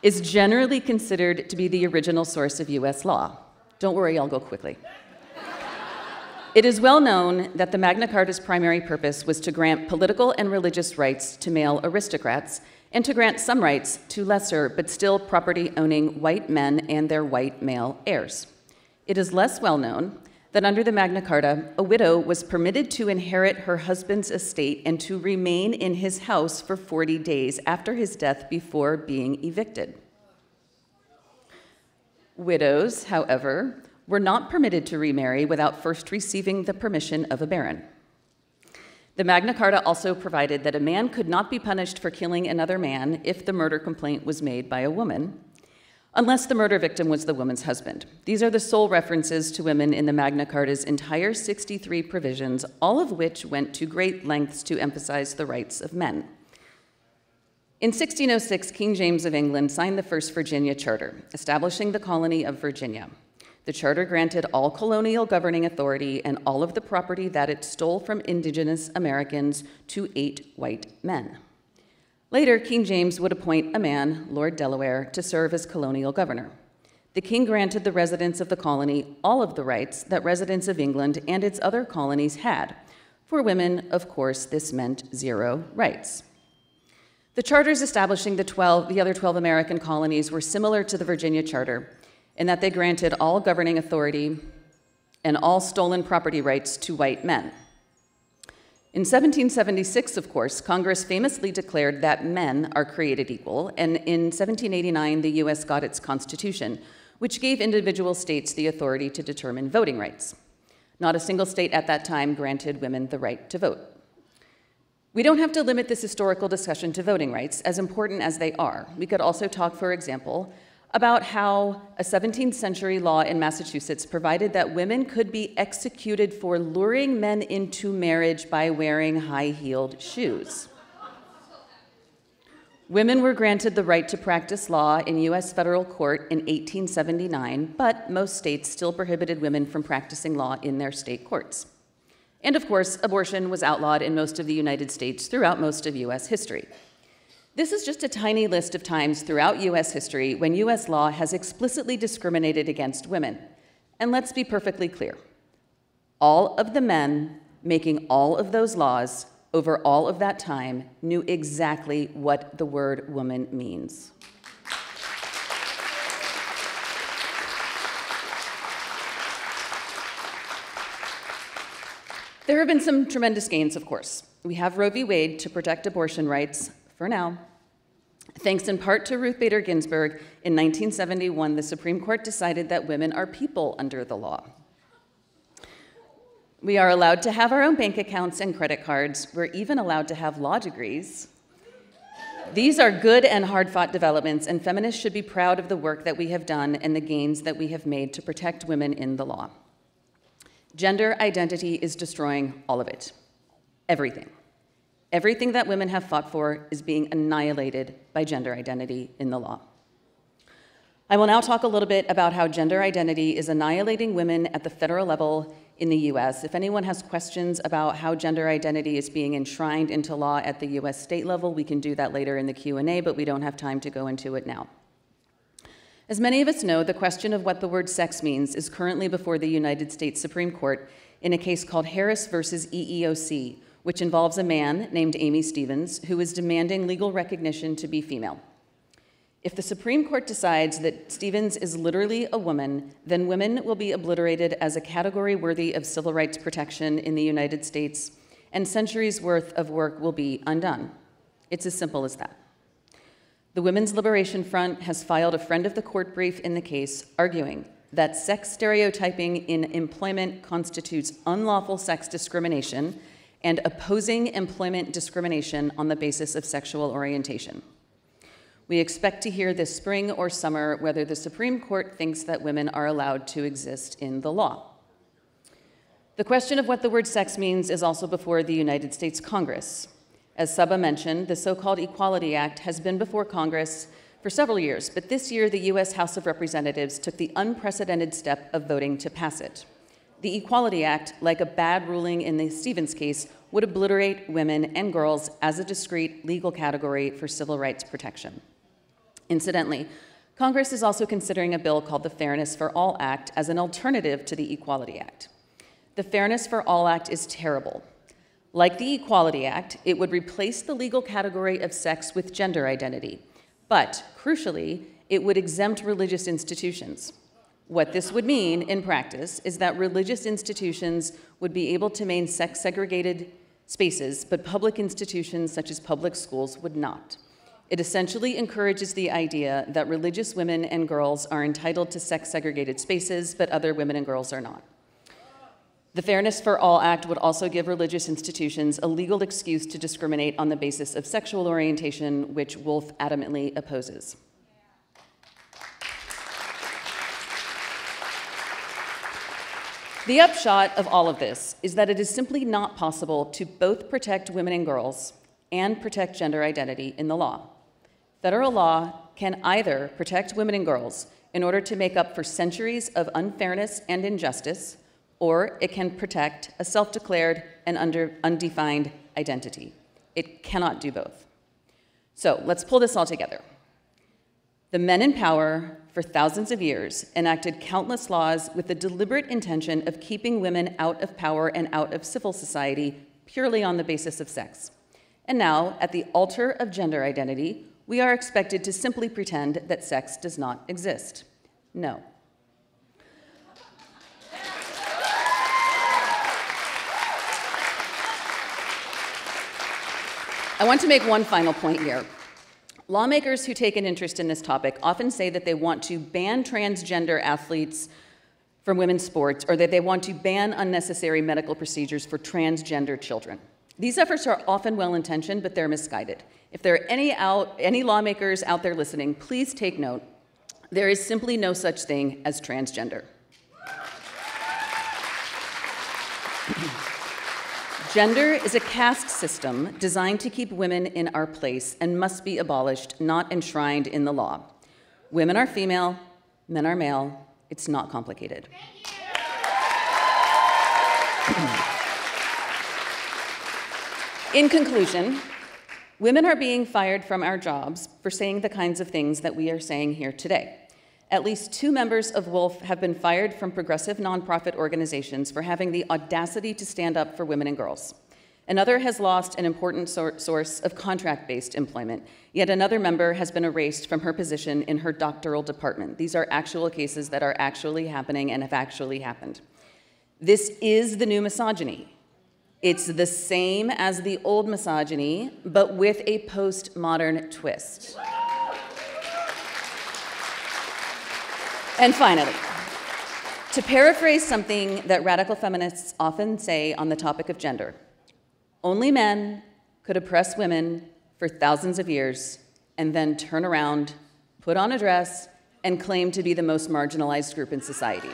is generally considered to be the original source of US law. Don't worry, I'll go quickly. It is well known that the Magna Carta's primary purpose was to grant political and religious rights to male aristocrats and to grant some rights to lesser but still property-owning white men and their white male heirs. It is less well known that under the Magna Carta, a widow was permitted to inherit her husband's estate and to remain in his house for 40 days after his death before being evicted. Widows, however, were not permitted to remarry without first receiving the permission of a baron. The Magna Carta also provided that a man could not be punished for killing another man if the murder complaint was made by a woman, unless the murder victim was the woman's husband. These are the sole references to women in the Magna Carta's entire 63 provisions, all of which went to great lengths to emphasize the rights of men. In 1606, King James of England signed the first Virginia Charter, establishing the colony of Virginia. The charter granted all colonial governing authority and all of the property that it stole from indigenous Americans to 8 white men. Later, King James would appoint a man, Lord Delaware, to serve as colonial governor. The king granted the residents of the colony all of the rights that residents of England and its other colonies had. For women, of course, this meant 0 rights. The charters establishing the other 12 American colonies were similar to the Virginia Charter, in that they granted all governing authority and all stolen property rights to white men. In 1776, of course, Congress famously declared that men are created equal, and in 1789, the US got its Constitution, which gave individual states the authority to determine voting rights. Not a single state at that time granted women the right to vote. We don't have to limit this historical discussion to voting rights, as important as they are. We could also talk, for example, about how a 17th century law in Massachusetts provided that women could be executed for luring men into marriage by wearing high-heeled shoes. Women were granted the right to practice law in U.S. federal court in 1879, but most states still prohibited women from practicing law in their state courts. And of course, abortion was outlawed in most of the United States throughout most of U.S. history. This is just a tiny list of times throughout U.S. history when U.S. law has explicitly discriminated against women. And let's be perfectly clear. All of the men making all of those laws over all of that time knew exactly what the word woman means. There have been some tremendous gains, of course. We have Roe v. Wade to protect abortion rights, for now. Thanks in part to Ruth Bader Ginsburg, in 1971, the Supreme Court decided that women are people under the law. We are allowed to have our own bank accounts and credit cards. We're even allowed to have law degrees. These are good and hard-fought developments, and feminists should be proud of the work that we have done and the gains that we have made to protect women in the law. Gender identity is destroying all of it, everything. Everything that women have fought for is being annihilated by gender identity in the law. I will now talk a little bit about how gender identity is annihilating women at the federal level in the US. If anyone has questions about how gender identity is being enshrined into law at the US state level, we can do that later in the Q&A, but we don't have time to go into it now. As many of us know, the question of what the word sex means is currently before the United States Supreme Court in a case called Harris versus EEOC, which involves a man named Amy Stevens who is demanding legal recognition to be female. If the Supreme Court decides that Stevens is literally a woman, then women will be obliterated as a category worthy of civil rights protection in the United States, and centuries worth of work will be undone. It's as simple as that. The Women's Liberation Front has filed a friend of the court brief in the case, arguing that sex stereotyping in employment constitutes unlawful sex discrimination and opposing employment discrimination on the basis of sexual orientation. We expect to hear this spring or summer whether the Supreme Court thinks that women are allowed to exist in the law. The question of what the word sex means is also before the United States Congress. As Saba mentioned, the so-called Equality Act has been before Congress for several years, but this year the US House of Representatives took the unprecedented step of voting to pass it. The Equality Act, like a bad ruling in the Stevens case, would obliterate women and girls as a discrete legal category for civil rights protection. Incidentally, Congress is also considering a bill called the Fairness for All Act as an alternative to the Equality Act. The Fairness for All Act is terrible. Like the Equality Act, it would replace the legal category of sex with gender identity, but crucially, it would exempt religious institutions. What this would mean in practice is that religious institutions would be able to maintain sex-segregated spaces, but public institutions such as public schools would not. It essentially encourages the idea that religious women and girls are entitled to sex-segregated spaces, but other women and girls are not. The Fairness for All Act would also give religious institutions a legal excuse to discriminate on the basis of sexual orientation, which WoLF adamantly opposes. The upshot of all of this is that it is simply not possible to both protect women and girls and protect gender identity in the law. Federal law can either protect women and girls in order to make up for centuries of unfairness and injustice, or it can protect a self-declared and undefined identity. It cannot do both. So let's pull this all together. The men in power, for thousands of years, enacted countless laws with the deliberate intention of keeping women out of power and out of civil society purely on the basis of sex. And now, at the altar of gender identity, we are expected to simply pretend that sex does not exist. No. I want to make one final point here. Lawmakers who take an interest in this topic often say that they want to ban transgender athletes from women's sports, or that they want to ban unnecessary medical procedures for transgender children. These efforts are often well-intentioned, but they're misguided. If there are any lawmakers out there listening, please take note There is simply no such thing as transgender. Gender is a caste system designed to keep women in our place and must be abolished, not enshrined in the law. Women are female, men are male. It's not complicated. In conclusion, women are being fired from our jobs for saying the kinds of things that we are saying here today. At least 2 members of WoLF have been fired from progressive nonprofit organizations for having the audacity to stand up for women and girls. Another has lost an important source of contract-based employment. Yet another member has been erased from her position in her doctoral department. These are actual cases that are actually happening and have actually happened. This is the new misogyny. It's the same as the old misogyny, but with a postmodern twist. And finally, to paraphrase something that radical feminists often say on the topic of gender, only men could oppress women for thousands of years and then turn around, put on a dress, and claim to be the most marginalized group in society.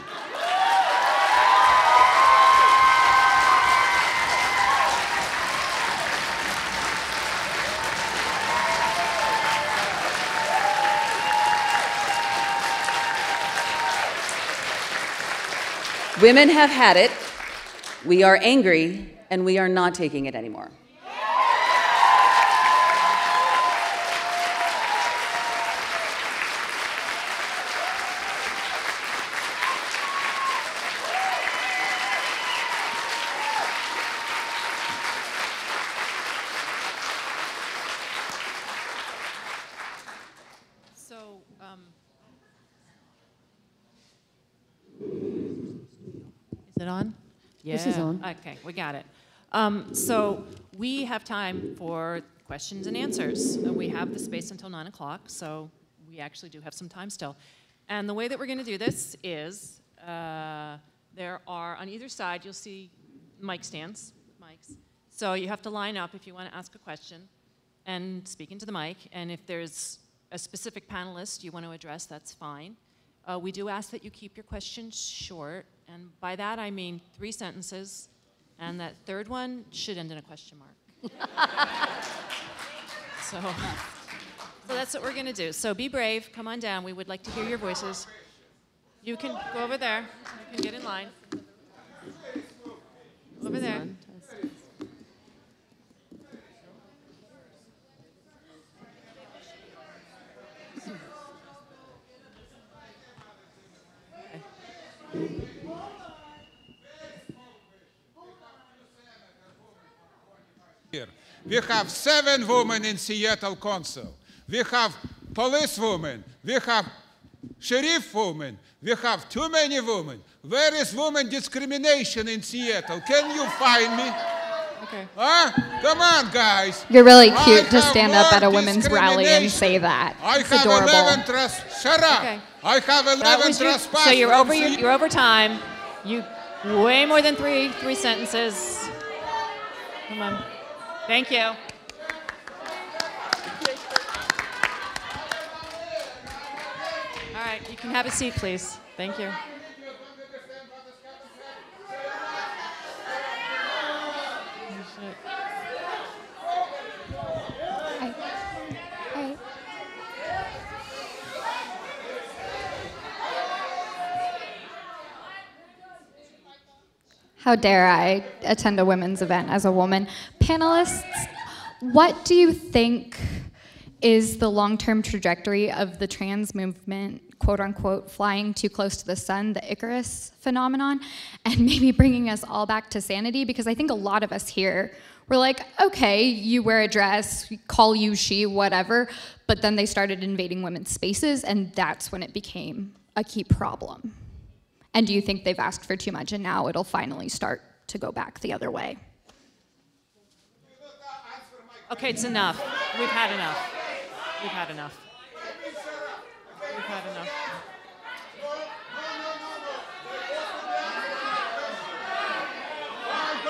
Women have had it, we are angry, and we are not taking it anymore. Okay, we got it. So we have time for questions and answers. We have the space until 9 o'clock, so we actually do have some time still. And the way that we're going to do this is there are, on either side, you'll see mic stands, mics. So you have to line up if you want to ask a question and speak into the mic. And if there's a specific panelist you want to address, that's fine. We do ask that you keep your questions short. And by that, I mean 3 sentences. And that third one should end in a question mark. So that's what we're going to do. So be brave. Come on down. We would like to hear your voices. You can go over there. You can get in line. Over there. We have 7 women in Seattle Council. We have police women. We have sheriff women. We have too many women. Where is women discrimination in Seattle? Can you find me? Okay. Huh? Come on, guys. You're really cute to stand up at a women's rally and say that. It's adorable. Shut up. Okay. I have 11 trespass. So you're over time. You way more than three sentences. Come on. Thank you. All right, you can have a seat, please. Thank you. How dare I attend a women's event as a woman? Panelists, what do you think is the long-term trajectory of the trans movement, quote unquote, flying too close to the sun, the Icarus phenomenon, and maybe bringing us all back to sanity? Because I think a lot of us here were like, okay, you wear a dress, call you she, whatever, but then they started invading women's spaces, and that's when it became a key problem. And do you think they've asked for too much and now it'll finally start to go back the other way? Okay, it's enough. We've had enough. We've had enough. We've had enough.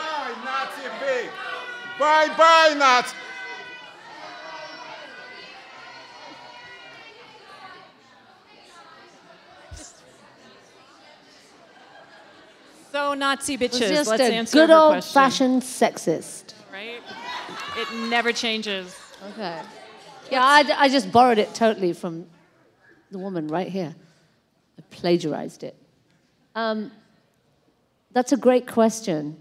Bye-bye, Nazi pig. Bye-bye, Nazi. So Nazi bitches. Just let's answer her question. Good old-fashioned sexist. Right? It never changes. Okay. Yeah, I just borrowed it totally from the woman right here. I plagiarized it. That's a great question.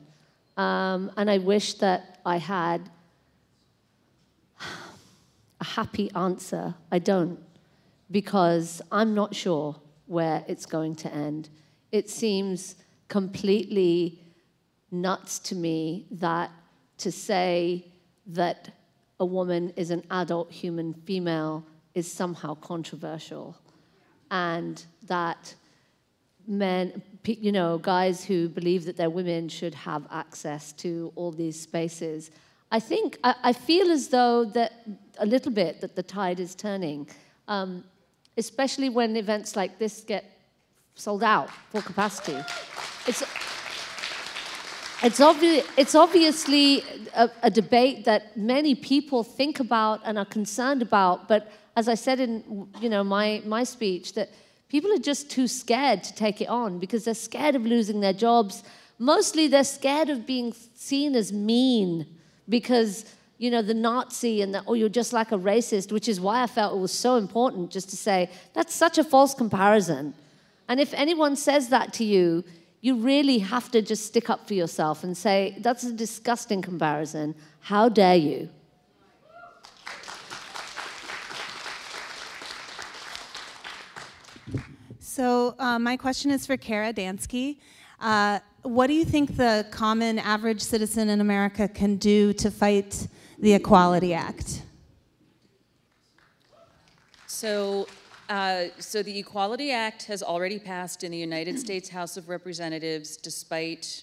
And I wish that I had a happy answer. I don't, because I'm not sure where it's going to end. It seems completely nuts to me that to say that a woman is an adult human female is somehow controversial, and that men, you know, guys who believe that they're women should have access to all these spaces. I think, I feel as though that a little bit that the tide is turning, especially when events like this get sold out full capacity. It's obviously a debate that many people think about and are concerned about, but as I said in my speech, that people are just too scared to take it on because they're scared of losing their jobs. Mostly they're scared of being seen as mean because, you know, the Nazi and the, oh, you're just like a racist, which is why I felt it was so important just to say, that's such a false comparison. And if anyone says that to you, you really have to just stick up for yourself and say, that's a disgusting comparison. How dare you? So my question is for Kara Dansky. What do you think the common average citizen in America can do to fight the Equality Act? So the Equality Act has already passed in the United States House of Representatives despite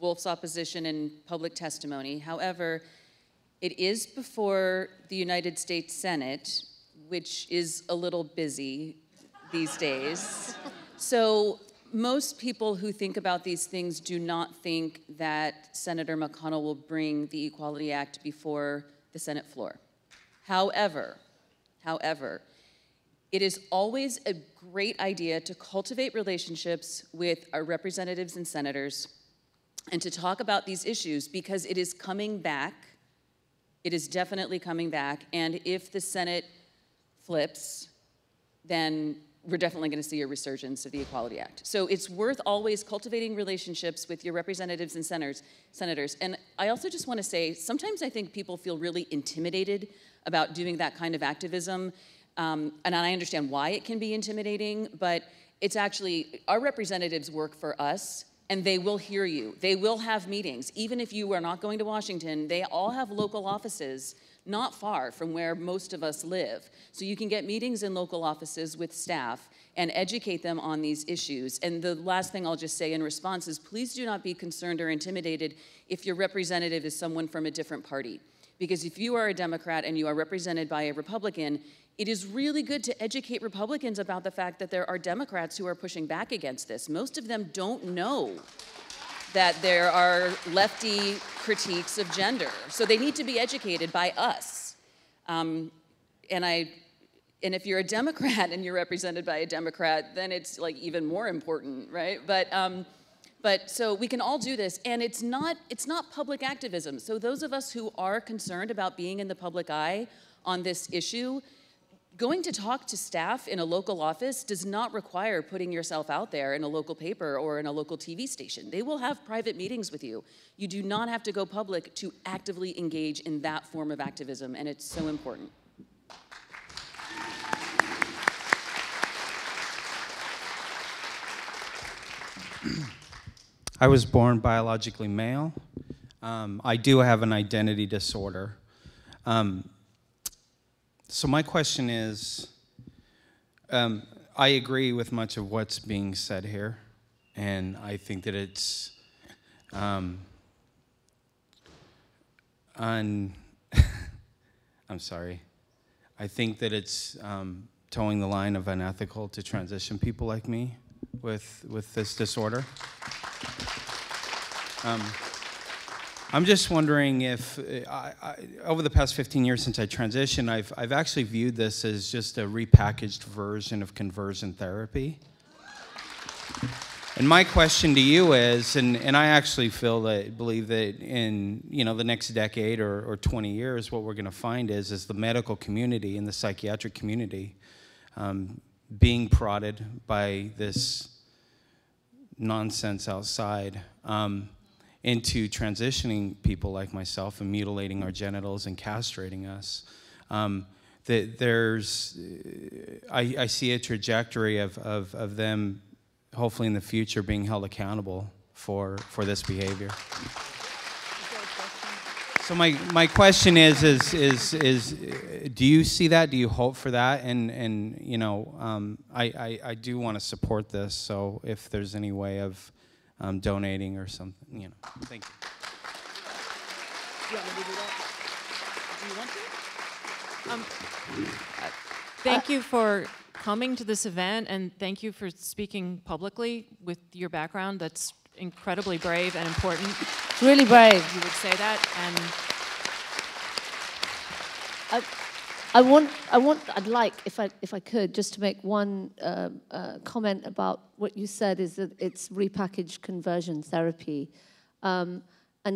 Wolf's opposition and public testimony. However, it is before the United States Senate, which is a little busy these days. So most people who think about these things do not think that Senator McConnell will bring the Equality Act before the Senate floor. However, it is always a great idea to cultivate relationships with our representatives and senators and to talk about these issues because it is coming back. It is definitely coming back. And if the Senate flips, then we're definitely going to see a resurgence of the Equality Act. So it's worth always cultivating relationships with your representatives and senators. And I also just want to say, sometimes I think people feel really intimidated about doing that kind of activism. And I understand why it can be intimidating, but it's actually, our representatives work for us, and they will hear you. They will have meetings. Even if you are not going to Washington, they all have local offices not far from where most of us live. So you can get meetings in local offices with staff and educate them on these issues. And the last thing I'll just say in response is please do not be concerned or intimidated if your representative is someone from a different party. Because if you are a Democrat and you are represented by a Republican, it is really good to educate Republicans about the fact that there are Democrats who are pushing back against this. Most of them don't know that there are lefty critiques of gender. So they need to be educated by us. And if you're a Democrat and you're represented by a Democrat, then it's like even more important, right? But so we can all do this, and it's not public activism. So those of us who are concerned about being in the public eye on this issue, going to talk to staff in a local office does not require putting yourself out there in a local paper or in a local TV station. They will have private meetings with you. You do not have to go public to actively engage in that form of activism, and it's so important. I was born biologically male. I do have an identity disorder. So my question is, I agree with much of what's being said here, and I think that it's I'm sorry. I think that it's towing the line of unethical to transition people like me with this disorder. I'm just wondering if, over the past 15 years since I transitioned, I've actually viewed this as just a repackaged version of conversion therapy. And my question to you is, and I actually feel that, believe that in, you know, the next decade or 20 years, what we're going to find is the medical community and the psychiatric community being prodded by this nonsense outside into transitioning people like myself and mutilating our genitals and castrating us. I see a trajectory of them hopefully in the future being held accountable for this behavior. So my question is do you see that? Do you hope for that? And you know, I do want to support this, so if there's any way of donating or something, you know. Thank you. Do you want me to do that? Do you want to? Thank you for coming to this event, and thank you for speaking publicly with your background. That's incredibly brave and important. Really brave. You would say that, and I'd like, if I could, just to make one comment about what you said, is that it's repackaged conversion therapy, and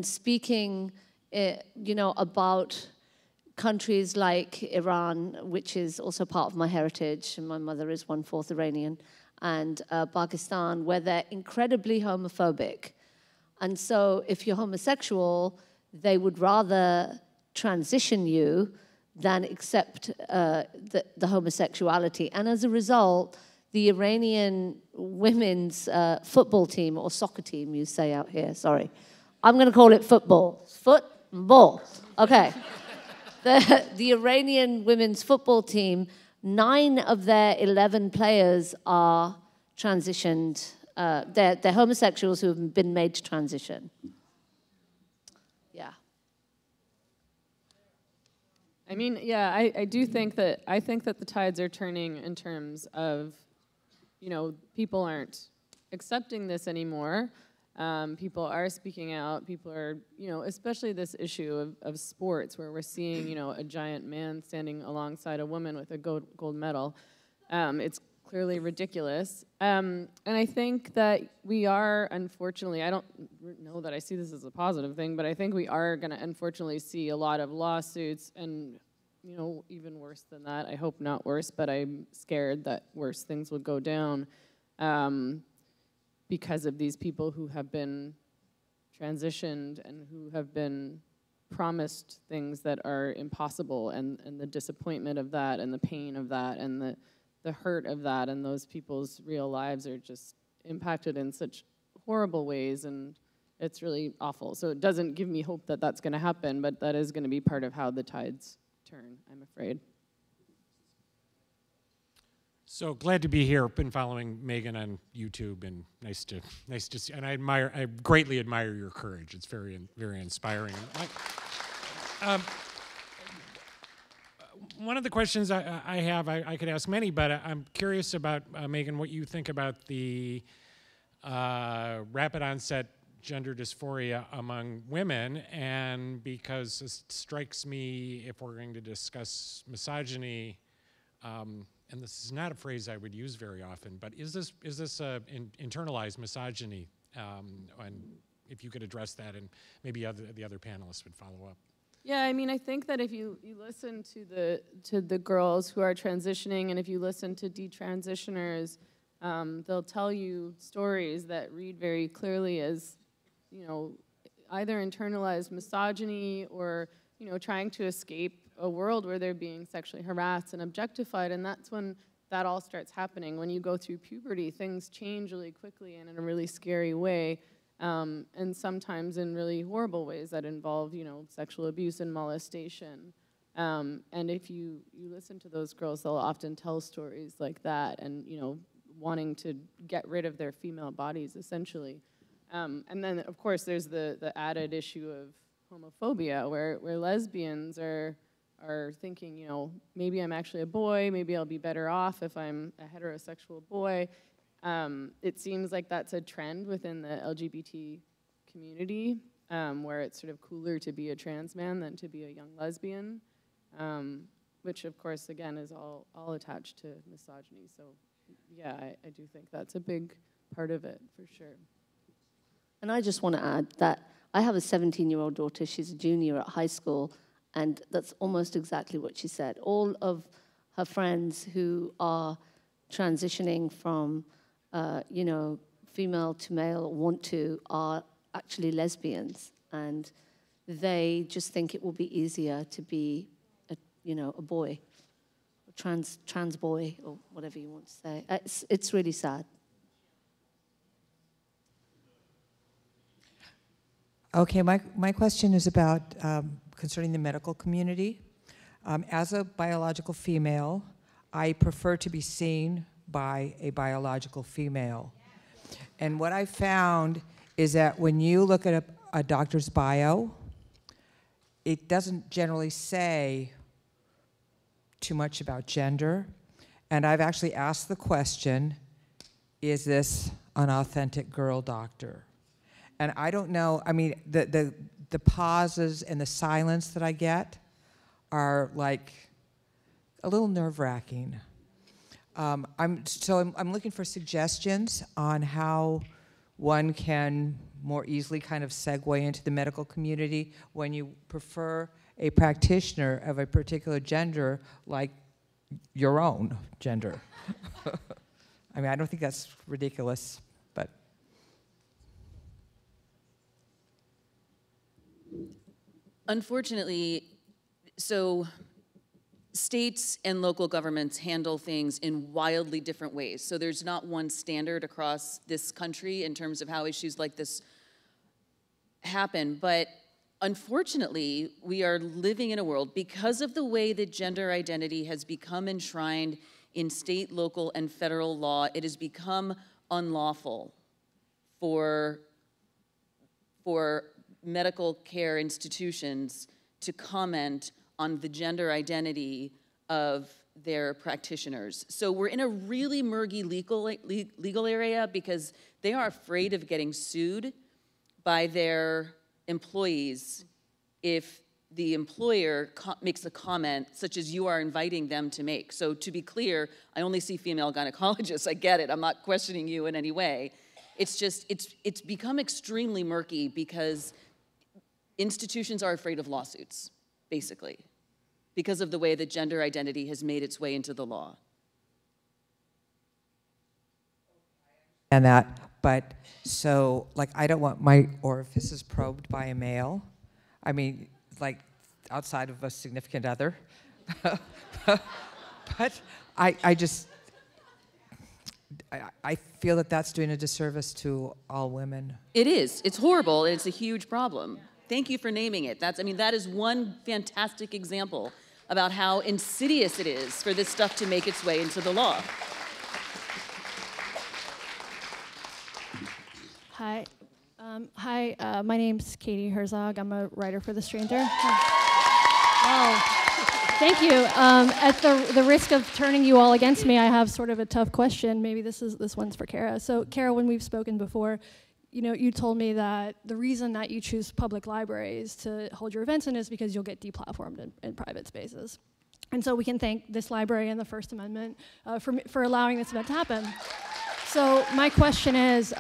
speaking, you know, about countries like Iran, which is also part of my heritage, and my mother is 1/4 Iranian, and Pakistan, where they're incredibly homophobic. And so if you're homosexual, they would rather transition you than accept the homosexuality. And as a result, the Iranian women's football team, or soccer team, you say out here, sorry. I'm going to call it football. Football. Okay. The Iranian women's football team, 9 of their 11 players are transitioned. They're homosexuals who have been made to transition. Yeah. I mean, yeah, I do think that, I think that the tides are turning in terms of, you know, people aren't accepting this anymore. People are speaking out, people are, you know, especially this issue of sports, where we're seeing, you know, a giant man standing alongside a woman with a gold medal. It's clearly ridiculous. And I think that we are, unfortunately, I don't know that I see this as a positive thing, but I think we are going to unfortunately see a lot of lawsuits and, you know, even worse than that. I hope not worse, but I'm scared that worse things will go down. Because of these people who have been transitioned and who have been promised things that are impossible, and the disappointment of that, and the pain of that, and the hurt of that, and those people's real lives are just impacted in such horrible ways, and it's really awful. So it doesn't give me hope that that's going to happen, but that is going to be part of how the tides turn, I'm afraid. So glad to be here. Been following Meghan on YouTube, and nice to see. And I greatly admire your courage. It's very inspiring. One of the questions I have, I could ask many, but I'm curious about Meghan, what you think about the rapid onset gender dysphoria among women, and because this strikes me, if we're going to discuss misogyny. And this is not a phrase I would use very often, but is this internalized misogyny? And if you could address that, and maybe the other panelists would follow up. Yeah, I mean, I think that if you listen to the girls who are transitioning, and if you listen to detransitioners, they'll tell you stories that read very clearly as, you know, either internalized misogyny or, you know, trying to escape a world where they're being sexually harassed and objectified, and that's when that all starts happening. When you go through puberty, things change really quickly and in a really scary way, and sometimes in really horrible ways that involve, you know, sexual abuse and molestation. And if you listen to those girls, they'll often tell stories like that, and, you know, wanting to get rid of their female bodies, essentially. And then, of course, there's the added issue of homophobia, where lesbians are thinking, you know, maybe I'm actually a boy, maybe I'll be better off if I'm a heterosexual boy. It seems like that's a trend within the LGBT community, where it's sort of cooler to be a trans man than to be a young lesbian, which of course, again, is all attached to misogyny. So yeah, I do think that's a big part of it, for sure. And I just want to add that I have a 17-year-old daughter. She's a junior at high school, and that's almost exactly what she said. All of her friends who are transitioning from, you know, female to male, want to, are actually lesbians, and they just think it will be easier to be, you know, a boy, a trans boy, or whatever you want to say. It's really sad. Okay, my question is about concerning the medical community. As a biological female, I prefer to be seen by a biological female. And what I found is that when you look at a doctor's bio, it doesn't generally say too much about gender. And I've actually asked the question, is this an authentic girl doctor? And I don't know, I mean, the pauses and the silence that I get are like a little nerve-wracking. So I'm looking for suggestions on how one can more easily kind of segue into the medical community when you prefer a practitioner of a particular gender, like your own gender. I mean, I don't think that's ridiculous. Unfortunately, so states and local governments handle things in wildly different ways. So there's not one standard across this country in terms of how issues like this happen. But unfortunately, we are living in a world, because of the way that gender identity has become enshrined in state, local, and federal law, it has become unlawful for medical care institutions to comment on the gender identity of their practitioners. So we're in a really murky legal area because they are afraid of getting sued by their employees if the employer makes a comment such as you are inviting them to make. So to be clear, I only see female gynecologists, I get it, I'm not questioning you in any way. It's just, it's become extremely murky because institutions are afraid of lawsuits, basically, because of the way that gender identity has made its way into the law. And that, but so, like, I don't want my orifices probed by a male. I mean, like, outside of a significant other. But I just, I feel that that's doing a disservice to all women. It is. It's horrible, and it's a huge problem. Thank you for naming it. That's, I mean, that is one fantastic example about how insidious it is for this stuff to make its way into the law. Hi. Hi, my name's Katie Herzog. I'm a writer for The Stranger. Oh, thank you. At the risk of turning you all against me, I have sort of a tough question. Maybe this one's for Kara. So, Kara, when we've spoken before, you know, you told me that the reason that you choose public libraries to hold your events in is because you'll get deplatformed in private spaces. And so we can thank this library and the First Amendment for allowing this event to happen. So my question is,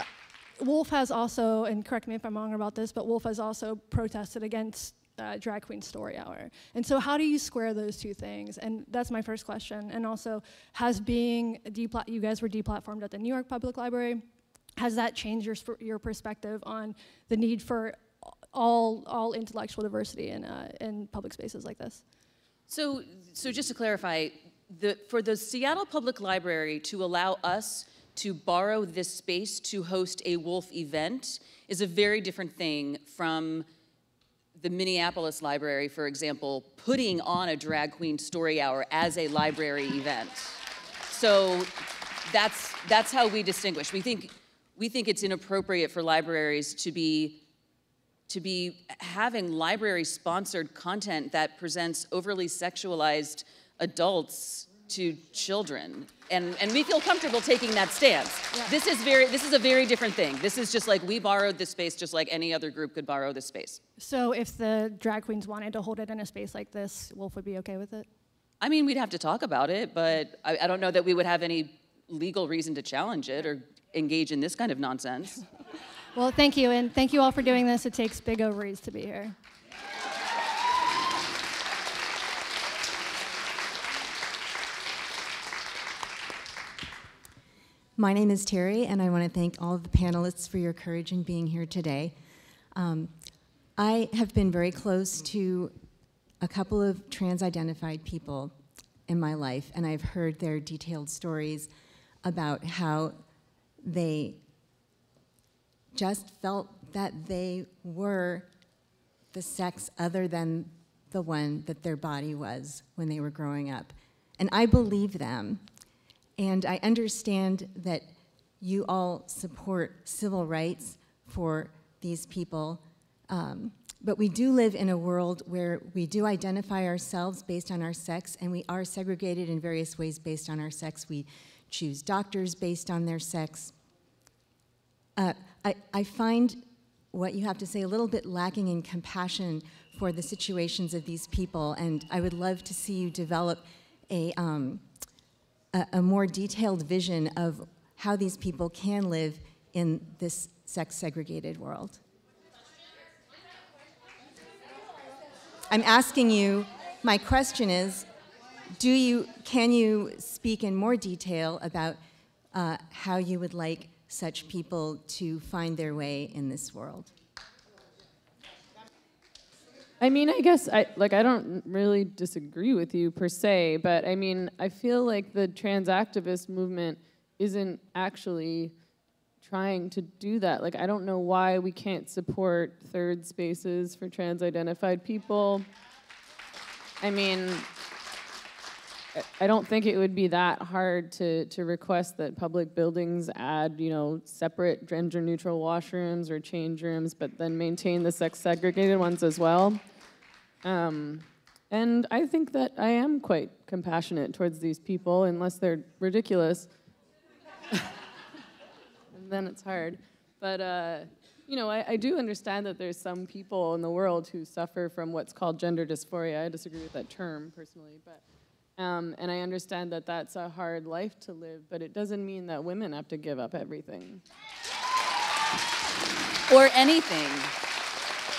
WoLF has also, and correct me if I'm wrong about this, but WoLF has also protested against Drag Queen Story Hour. And so how do you square those two things? And that's my first question. And also, has being, you guys were deplatformed at the New York Public Library, has that changed your perspective on the need for all intellectual diversity in public spaces like this? So just to clarify, for the Seattle Public Library to allow us to borrow this space to host a WoLF event is a very different thing from the Minneapolis Library, for example, putting on a Drag Queen Story Hour as a library event. So that's how we distinguish. We think it's inappropriate for libraries to be having library-sponsored content that presents overly sexualized adults to children, and we feel comfortable taking that stance. Yeah. This is a very different thing. This is just like we borrowed this space just like any other group could borrow this space. So if the drag queens wanted to hold it in a space like this, WoLF would be okay with it? I mean, we'd have to talk about it, but I don't know that we would have any legal reason to challenge it or engage in this kind of nonsense. Well, thank you, and thank you all for doing this. It takes big ovaries to be here. My name is Terry, and I want to thank all of the panelists for your courage in being here today. I have been very close to a couple of trans-identified people in my life, and I've heard their detailed stories about how they just felt that they were the sex other than the one that their body was when they were growing up. And I believe them. And I understand that you all support civil rights for these people. But we do live in a world where we do identify ourselves based on our sex, and we are segregated in various ways based on our sex. We choose doctors based on their sex. I find what you have to say a little bit lacking in compassion for the situations of these people, and I would love to see you develop a more detailed vision of how these people can live in this sex-segregated world. I'm asking you, my question is, can you speak in more detail about how you would like such people to find their way in this world? I mean, I guess, I don't really disagree with you per se, but I mean, I feel like the trans activist movement isn't actually trying to do that. Like, I don't know why we can't support third spaces for trans-identified people. I mean, I don't think it would be that hard to request that public buildings add, you know, separate gender-neutral washrooms or change rooms, but then maintain the sex-segregated ones as well. And I think that I am quite compassionate towards these people, unless they're ridiculous. And then it's hard. But, you know, I do understand that there's some people in the world who suffer from what's called gender dysphoria. I disagree with that term, personally, but... and I understand that that's a hard life to live, but it doesn't mean that women have to give up everything. Or anything.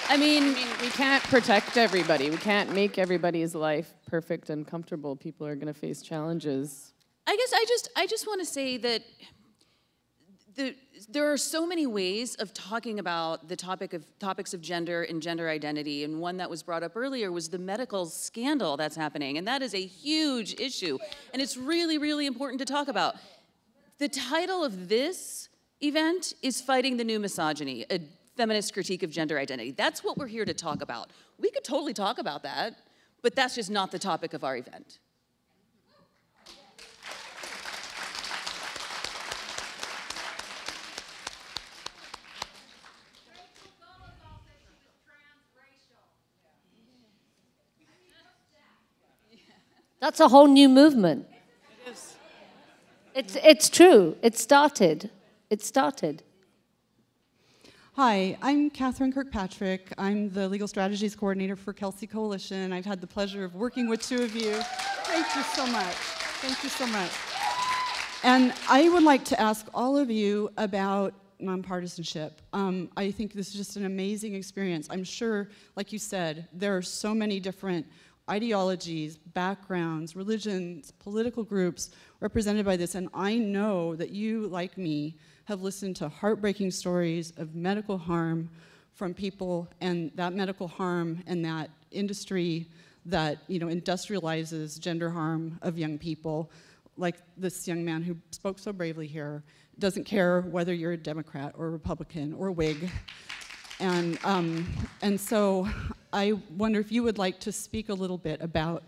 I mean, we can't protect everybody. We can't make everybody's life perfect and comfortable. People are going to face challenges. I guess I just want to say that there are so many ways of talking about the topics of gender and gender identity, and one that was brought up earlier was the medical scandal that's happening, and that is a huge issue, and it's really, really important to talk about. The title of this event is Fighting the New Misogyny, a feminist critique of gender identity. That's what we're here to talk about. We could totally talk about that, but that's just not the topic of our event. That's a whole new movement. It is. It's true. It started. It started. Hi, I'm Catherine Kirkpatrick. I'm the Legal Strategies Coordinator for Kelsey Coalition. I've had the pleasure of working with two of you. Thank you so much. Thank you so much. And I would like to ask all of you about nonpartisanship. I think this is just an amazing experience. I'm sure, like you said, there are so many different ideologies, backgrounds, religions, political groups represented by this. And I know that you, like me, have listened to heartbreaking stories of medical harm from people, and that medical harm and that industry that, you know, industrializes gender harm of young people, like this young man who spoke so bravely here, doesn't care whether you're a Democrat or a Republican or Whig. And so I wonder if you would like to speak a little bit about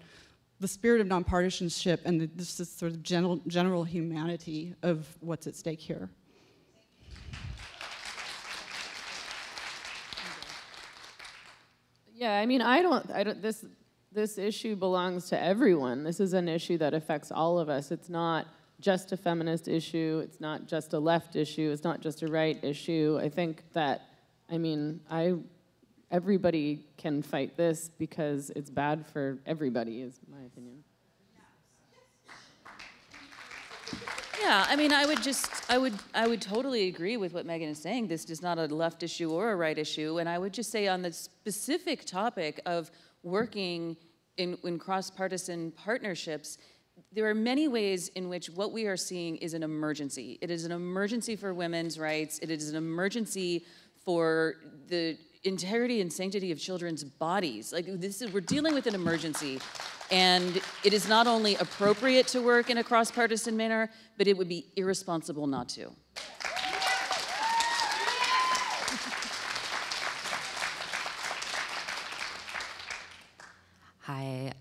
the spirit of nonpartisanship and this sort of general humanity of what's at stake here. Yeah, I mean, I don't. This issue belongs to everyone. This is an issue that affects all of us. It's not just a feminist issue. It's not just a left issue. It's not just a right issue. I think that. I mean, everybody can fight this because it's bad for everybody, is my opinion. Yeah, I mean, I would totally agree with what Meghan is saying. This is not a left issue or a right issue. And I would just say on the specific topic of working in cross-partisan partnerships, there are many ways in which what we are seeing is an emergency. It is an emergency for women's rights. It is an emergency for the integrity and sanctity of children's bodies. Like this is, we're dealing with an emergency. And it is not only appropriate to work in a cross-partisan manner, but it would be irresponsible not to.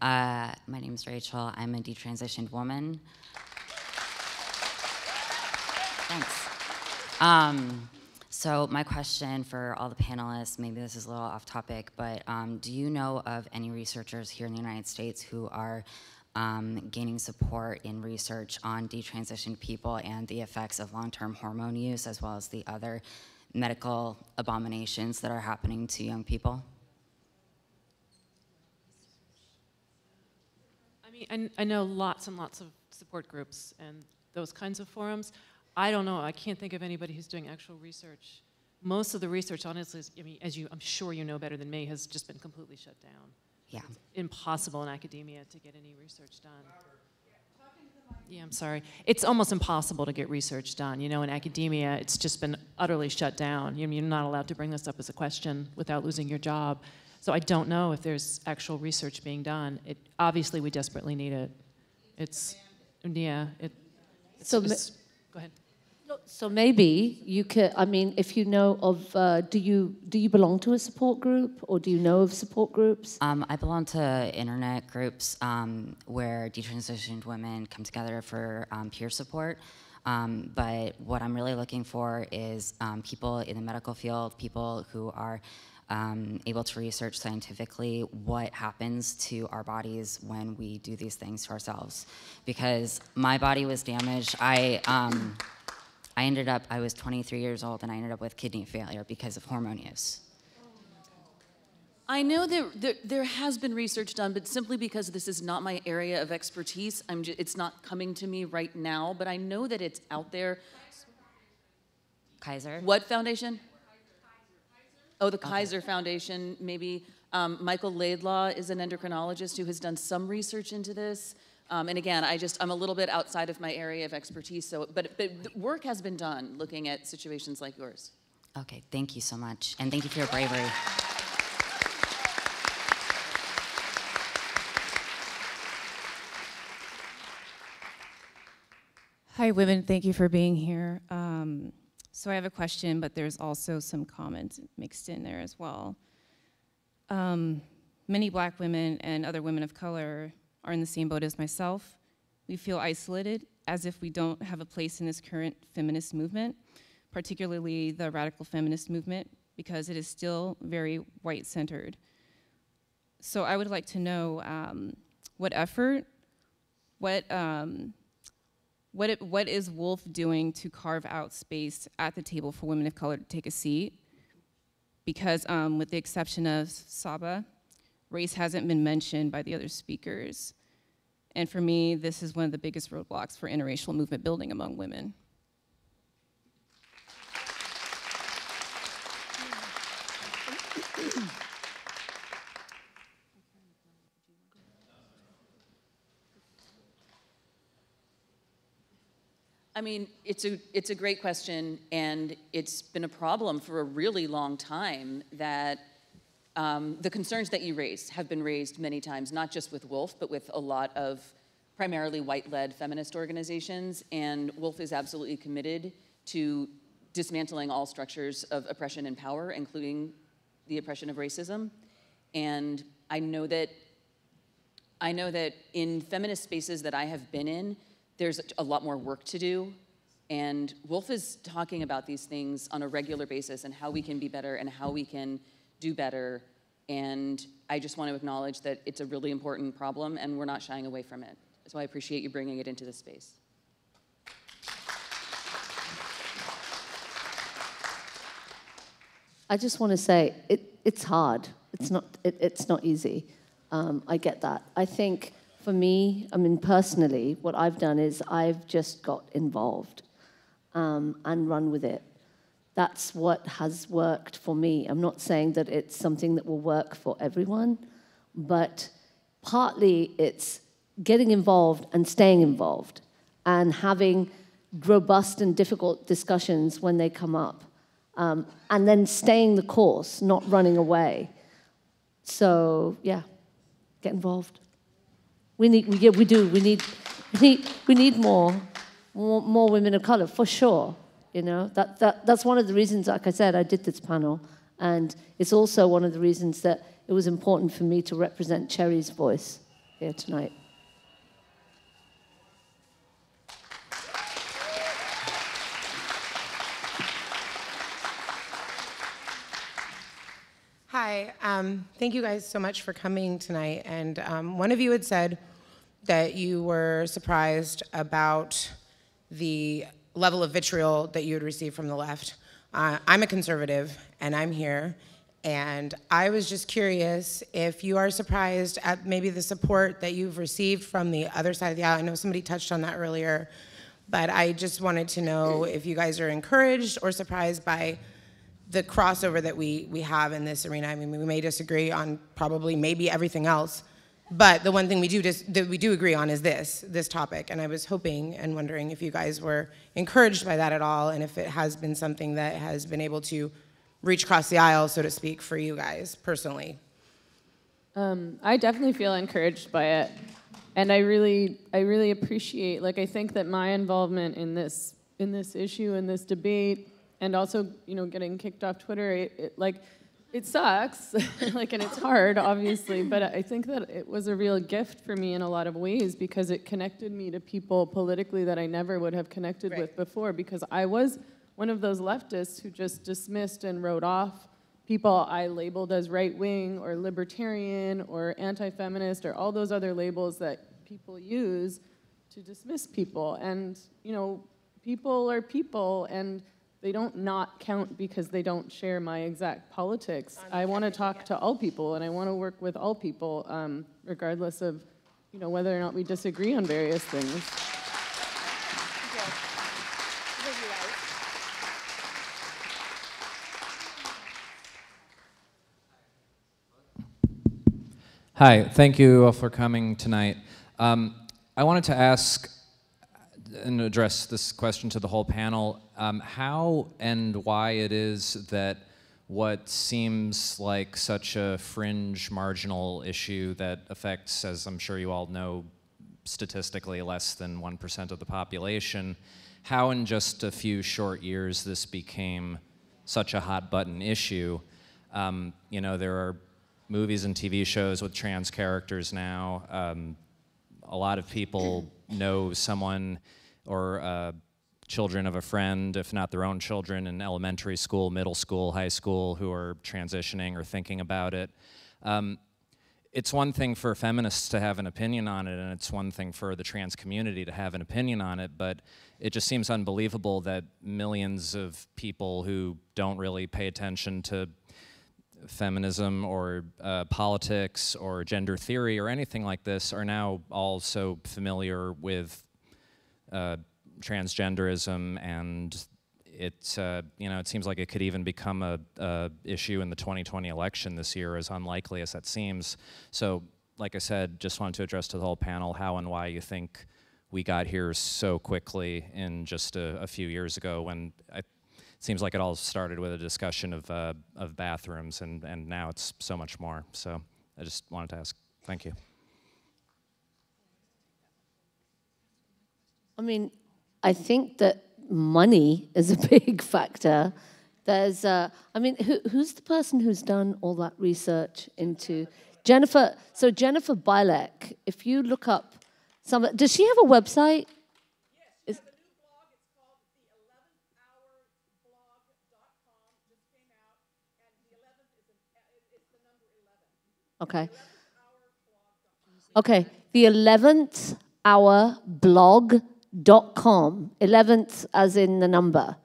Hi, my name's Rachel. I'm a detransitioned woman. Thanks. So my question for all the panelists, maybe this is a little off topic, but do you know of any researchers here in the United States who are gaining support in research on detransitioned people and the effects of long-term hormone use as well as the other medical abominations that are happening to young people? I mean, I know lots and lots of support groups and those kinds of forums. I don't know. I can't think of anybody who's doing actual research. Most of the research, honestly, is, I mean, as you, I'm sure you know better than me, has just been completely shut down. Yeah. It's impossible in academia to get any research done. Yeah, I'm sorry. It's almost impossible to get research done. You know, in academia, it's just been utterly shut down. You're not allowed to bring this up as a question without losing your job. So I don't know if there's actual research being done. It, obviously, we desperately need it. It's, yeah. It's so go ahead. So maybe you could, I mean, if you know of, do you belong to a support group or do you know of support groups? I belong to internet groups where detransitioned women come together for peer support. But what I'm really looking for is people in the medical field, people who are able to research scientifically what happens to our bodies when we do these things to ourselves. Because my body was damaged. I was 23 years old, and I ended up with kidney failure because of hormone use. I know that there has been research done, but simply because this is not my area of expertise, it's not coming to me right now, but I know that it's out there. Kaiser? What foundation? Oh, the Kaiser Foundation, maybe. Michael Laidlaw is an endocrinologist who has done some research into this. And again, I'm a little bit outside of my area of expertise, so, but work has been done looking at situations like yours. Okay, thank you so much, and thank you for your bravery. Hi, women, thank you for being here. So I have a question, but there's also some comments mixed in there as well. Many black women and other women of color are in the same boat as myself. We feel isolated, as if we don't have a place in this current feminist movement, particularly the radical feminist movement, because it is still very white-centered. So I would like to know what is WoLF doing to carve out space at the table for women of color to take a seat? Because with the exception of Saba, race hasn't been mentioned by the other speakers. And for me, this is one of the biggest roadblocks for interracial movement building among women. I mean, it's a great question, and it's been a problem for a really long time that the concerns that you raised have been raised many times, not just with WoLF, but with a lot of primarily white-led feminist organizations. And WoLF is absolutely committed to dismantling all structures of oppression and power, including the oppression of racism. And I know that in feminist spaces that I have been in, there's a lot more work to do. And WoLF is talking about these things on a regular basis and how we can be better and how we can do better, and I just want to acknowledge that it's a really important problem and we're not shying away from it. So I appreciate you bringing it into this space. I just want to say, it's hard. It's not easy. I get that. I think for me, I mean, personally, what I've done is I've just got involved and run with it. That's what has worked for me. I'm not saying that it's something that will work for everyone, but partly it's getting involved and staying involved and having robust and difficult discussions when they come up, and then staying the course, not running away. So, yeah, get involved. We need more women of color, for sure. You know, that's one of the reasons, like I said, I did this panel, and it's also one of the reasons that it was important for me to represent Cherry's voice here tonight. Hi, thank you guys so much for coming tonight. And one of you had said that you were surprised about the level of vitriol that you had received from the left. I'm a conservative, and I'm here, and I was just curious if you are surprised at maybe the support that you've received from the other side of the aisle. I know somebody touched on that earlier, but I just wanted to know if you guys are encouraged or surprised by the crossover that we have in this arena. I mean, we may disagree on probably maybe everything else, but the one thing we do agree on is this topic, and I was hoping and wondering if you guys were encouraged by that at all, and if it has been something that has been able to reach across the aisle, so to speak, for you guys personally. I definitely feel encouraged by it, and I really appreciate. Like, I think that my involvement in this issue, in this debate, and also, you know, getting kicked off Twitter, it sucks, like, and it's hard, obviously, but I think that it was a real gift for me in a lot of ways, because it connected me to people politically that I never would have connected with before, because I was one of those leftists who just dismissed and wrote off people I labeled as right-wing or libertarian or anti-feminist or all those other labels that people use to dismiss people. And, you know, people are people, and they don't not count because they don't share my exact politics. I want to talk to all people, and I want to work with all people, regardless of, you know, whether or not we disagree on various things. Hi, thank you all for coming tonight. I wanted to ask and address this question to the whole panel, how and why it is that what seems like such a fringe, marginal issue that affects, as I'm sure you all know, statistically less than 1% of the population, how in just a few short years this became such a hot button issue. You know, there are movies and TV shows with trans characters now. A lot of people know someone or children of a friend, if not their own children, in elementary school, middle school, high school, who are transitioning or thinking about it. It's one thing for feminists to have an opinion on it, and it's one thing for the trans community to have an opinion on it, but it just seems unbelievable that millions of people who don't really pay attention to feminism or politics or gender theory or anything like this are now all so familiar with transgenderism, and it you know, it seems like it could even become a issue in the 2020 election this year, as unlikely as that seems. So, like I said, just wanted to address to the whole panel how and why you think we got here so quickly in just a few years ago, when seems like it all started with a discussion of bathrooms, and now it's so much more. So I just wanted to ask. Thank you. I mean, I think that money is a big factor. There's, I mean, who's the person who's done all that research into Jennifer? So Jennifer Bilek, if you look up some, does she have a website? Okay. Okay. The 11th hour blog.com. 11th as in the number.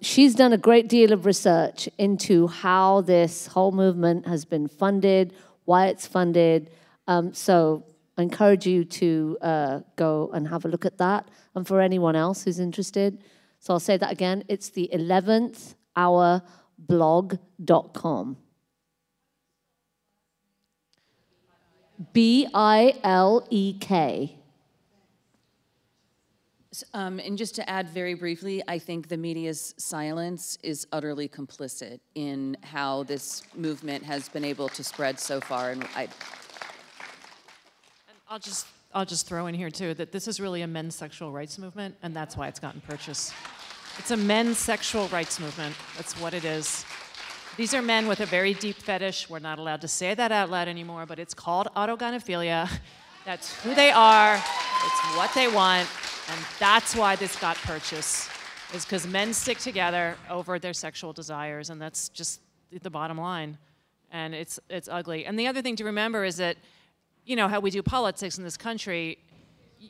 She's done a great deal of research into how this whole movement has been funded, why it's funded. So I encourage you to go and have a look at that. And for anyone else who's interested, so I'll say that again, it's the 11thhourblog.com. B-I-L-E-K. And just to add very briefly, I think the media's silence is utterly complicit in how this movement has been able to spread so far. And I'll just throw in here too that this is really a men's sexual rights movement, and that's why it's gotten purchase. It's a men's sexual rights movement. That's what it is. These are men with a very deep fetish. We're not allowed to say that out loud anymore, but it's called autogynephilia. That's who they are. It's what they want. And that's why this got purchase, is because men stick together over their sexual desires, and that's just the bottom line. And it's ugly. And the other thing to remember is that, you know, how we do politics in this country,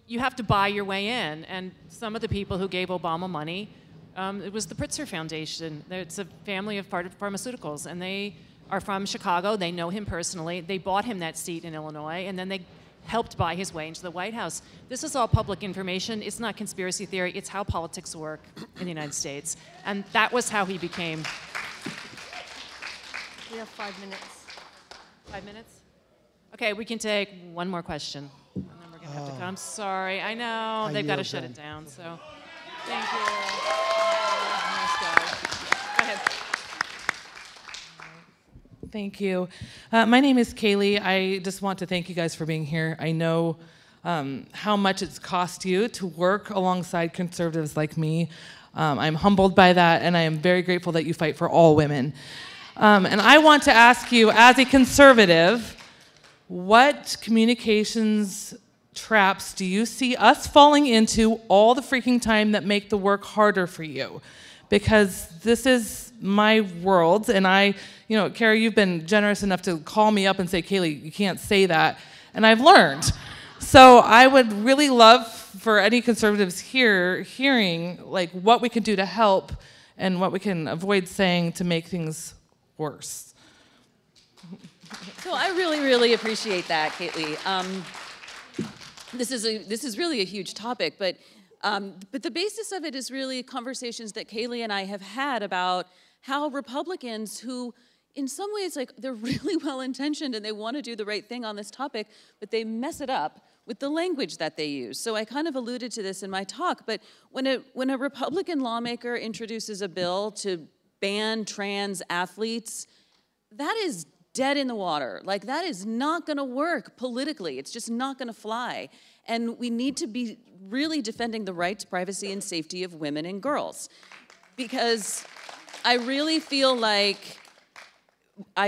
you have to buy your way in. And some of the people who gave Obama money, it was the Pritzker Foundation. It's a family of pharmaceuticals, and they are from Chicago. They know him personally. They bought him that seat in Illinois, and then they helped buy his way into the White House. This is all public information. It's not conspiracy theory. It's how politics work in the United States. And that was how he became. We have 5 minutes. 5 minutes? Okay, we can take one more question. And then we're going to have to come. Sorry, I know. They've got to shut it down. So thank you. Nice guy. Go ahead. Thank you. My name is Kaylee. I just want to thank you guys for being here. I know how much it's cost you to work alongside conservatives like me. I'm humbled by that, and I am very grateful that you fight for all women. And I want to ask you, as a conservative, what communications traps do you see us falling into all the freaking time that make the work harder for you? Because this is my world, and I, you know, Kara, you've been generous enough to call me up and say, Kaylee, you can't say that, and I've learned. So I would really love for any conservatives here hearing, like, what we can do to help and what we can avoid saying to make things worse. So I really, really appreciate that, Kaylee. This is really a huge topic, but the basis of it is really conversations that Kaylee and I have had about how Republicans who, in some ways, like, they're really well-intentioned and they want to do the right thing on this topic, but they mess it up with the language that they use. So I kind of alluded to this in my talk, but when a Republican lawmaker introduces a bill to ban trans athletes, that is dead in the water. Like, that is not going to work politically. It's just not going to fly. And we need to be really defending the rights, privacy, and safety of women and girls. Because I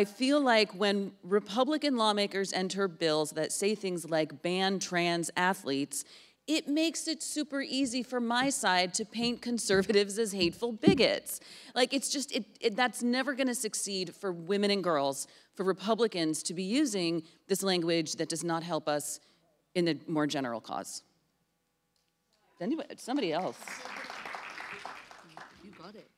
feel like when Republican lawmakers enter bills that say things like ban trans athletes, it makes it super easy for my side to paint conservatives as hateful bigots. Like, it's just, that's never gonna succeed for women and girls, for Republicans to be using this language that does not help us in the more general cause. Anybody, somebody else. You got it.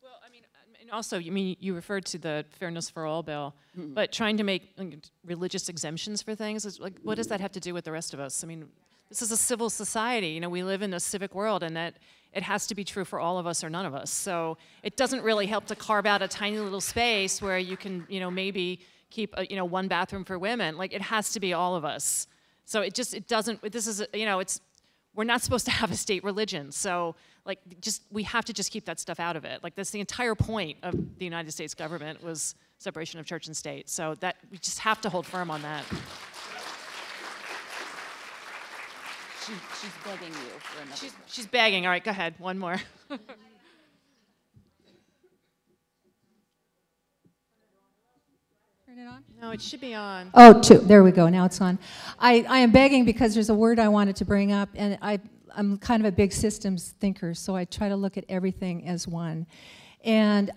Well, I mean, and also, you mean, you referred to the Fairness for All bill, mm-hmm. but trying to make religious exemptions for things, is, like, what does that have to do with the rest of us? I mean, this is a civil society. You know, we live in a civic world, and that it has to be true for all of us or none of us. So it doesn't really help to carve out a tiny little space where you can, you know, maybe keep a, you know, one bathroom for women. Like, it has to be all of us. So it just, it doesn't, this is, you know, it's, we're not supposed to have a state religion. So, like, just, we have to just keep that stuff out of it. Like, that's the entire point of the United States government, was separation of church and state. So that, we just have to hold firm on that. She's begging you for another question. She's begging. All right, go ahead. One more. Turn it on? No, it should be on. Oh, two. There we go. Now it's on. I am begging because there's a word I wanted to bring up, and I'm kind of a big systems thinker, so I try to look at everything as one. And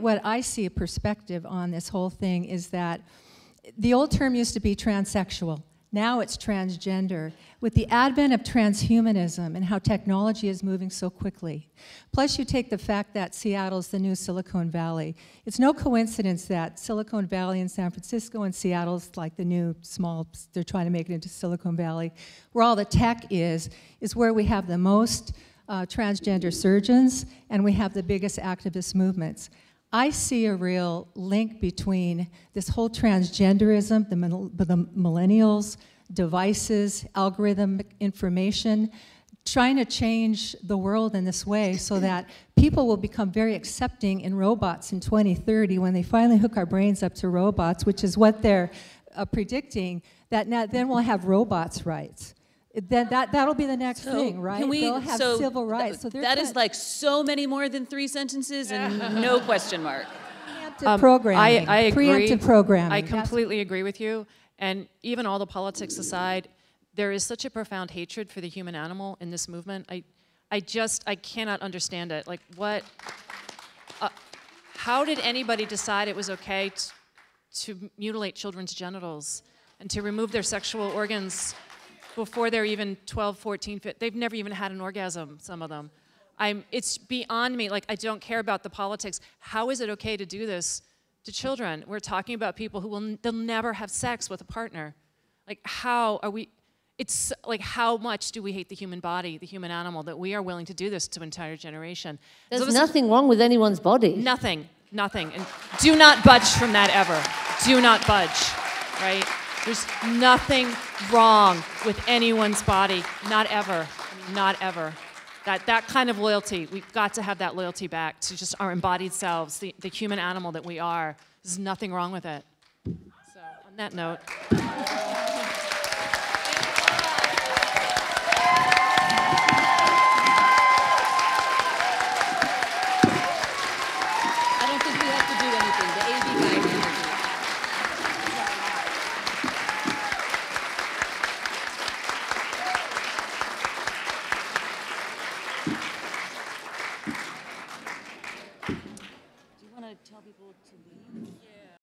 what I see a perspective on this whole thing is that the old term used to be transsexual. Now it's transgender, with the advent of transhumanism and how technology is moving so quickly. Plus, you take the fact that Seattle's the new Silicon Valley. It's no coincidence that Silicon Valley and San Francisco and Seattle's like the new small, they're trying to make it into Silicon Valley, where all the tech is where we have the most transgender surgeons and we have the biggest activist movements. I see a real link between this whole transgenderism, the millennials, devices, algorithmic information, trying to change the world in this way so that people will become very accepting in robots in 2030 when they finally hook our brains up to robots, which is what they're predicting, that now, then we'll have robots' rights. That'll be the next thing, right? They'll have civil rights. So that is like so many more than 3 sentences and no question mark. Preemptive programming. I agree. Preemptive programming. I completely agree with you. And even all the politics aside, there is such a profound hatred for the human animal in this movement. I cannot understand it. Like, what? How did anybody decide it was okay to mutilate children's genitals and to remove their sexual organs before they're even 12, 14, 15, they've never even had an orgasm, some of them. It's beyond me, like I don't care about the politics. How is it okay to do this to children? We're talking about people who they'll never have sex with a partner. Like how are we, it's like how much do we hate the human body, the human animal, that we are willing to do this to an entire generation. There's nothing wrong with anyone's body. Nothing, nothing. And do not budge from that ever. Do not budge, right? There's nothing wrong with anyone's body, not ever, not ever. That kind of loyalty, we've got to have that loyalty back to just our embodied selves, the human animal that we are. There's nothing wrong with it. So on that note. People to leave. Yeah.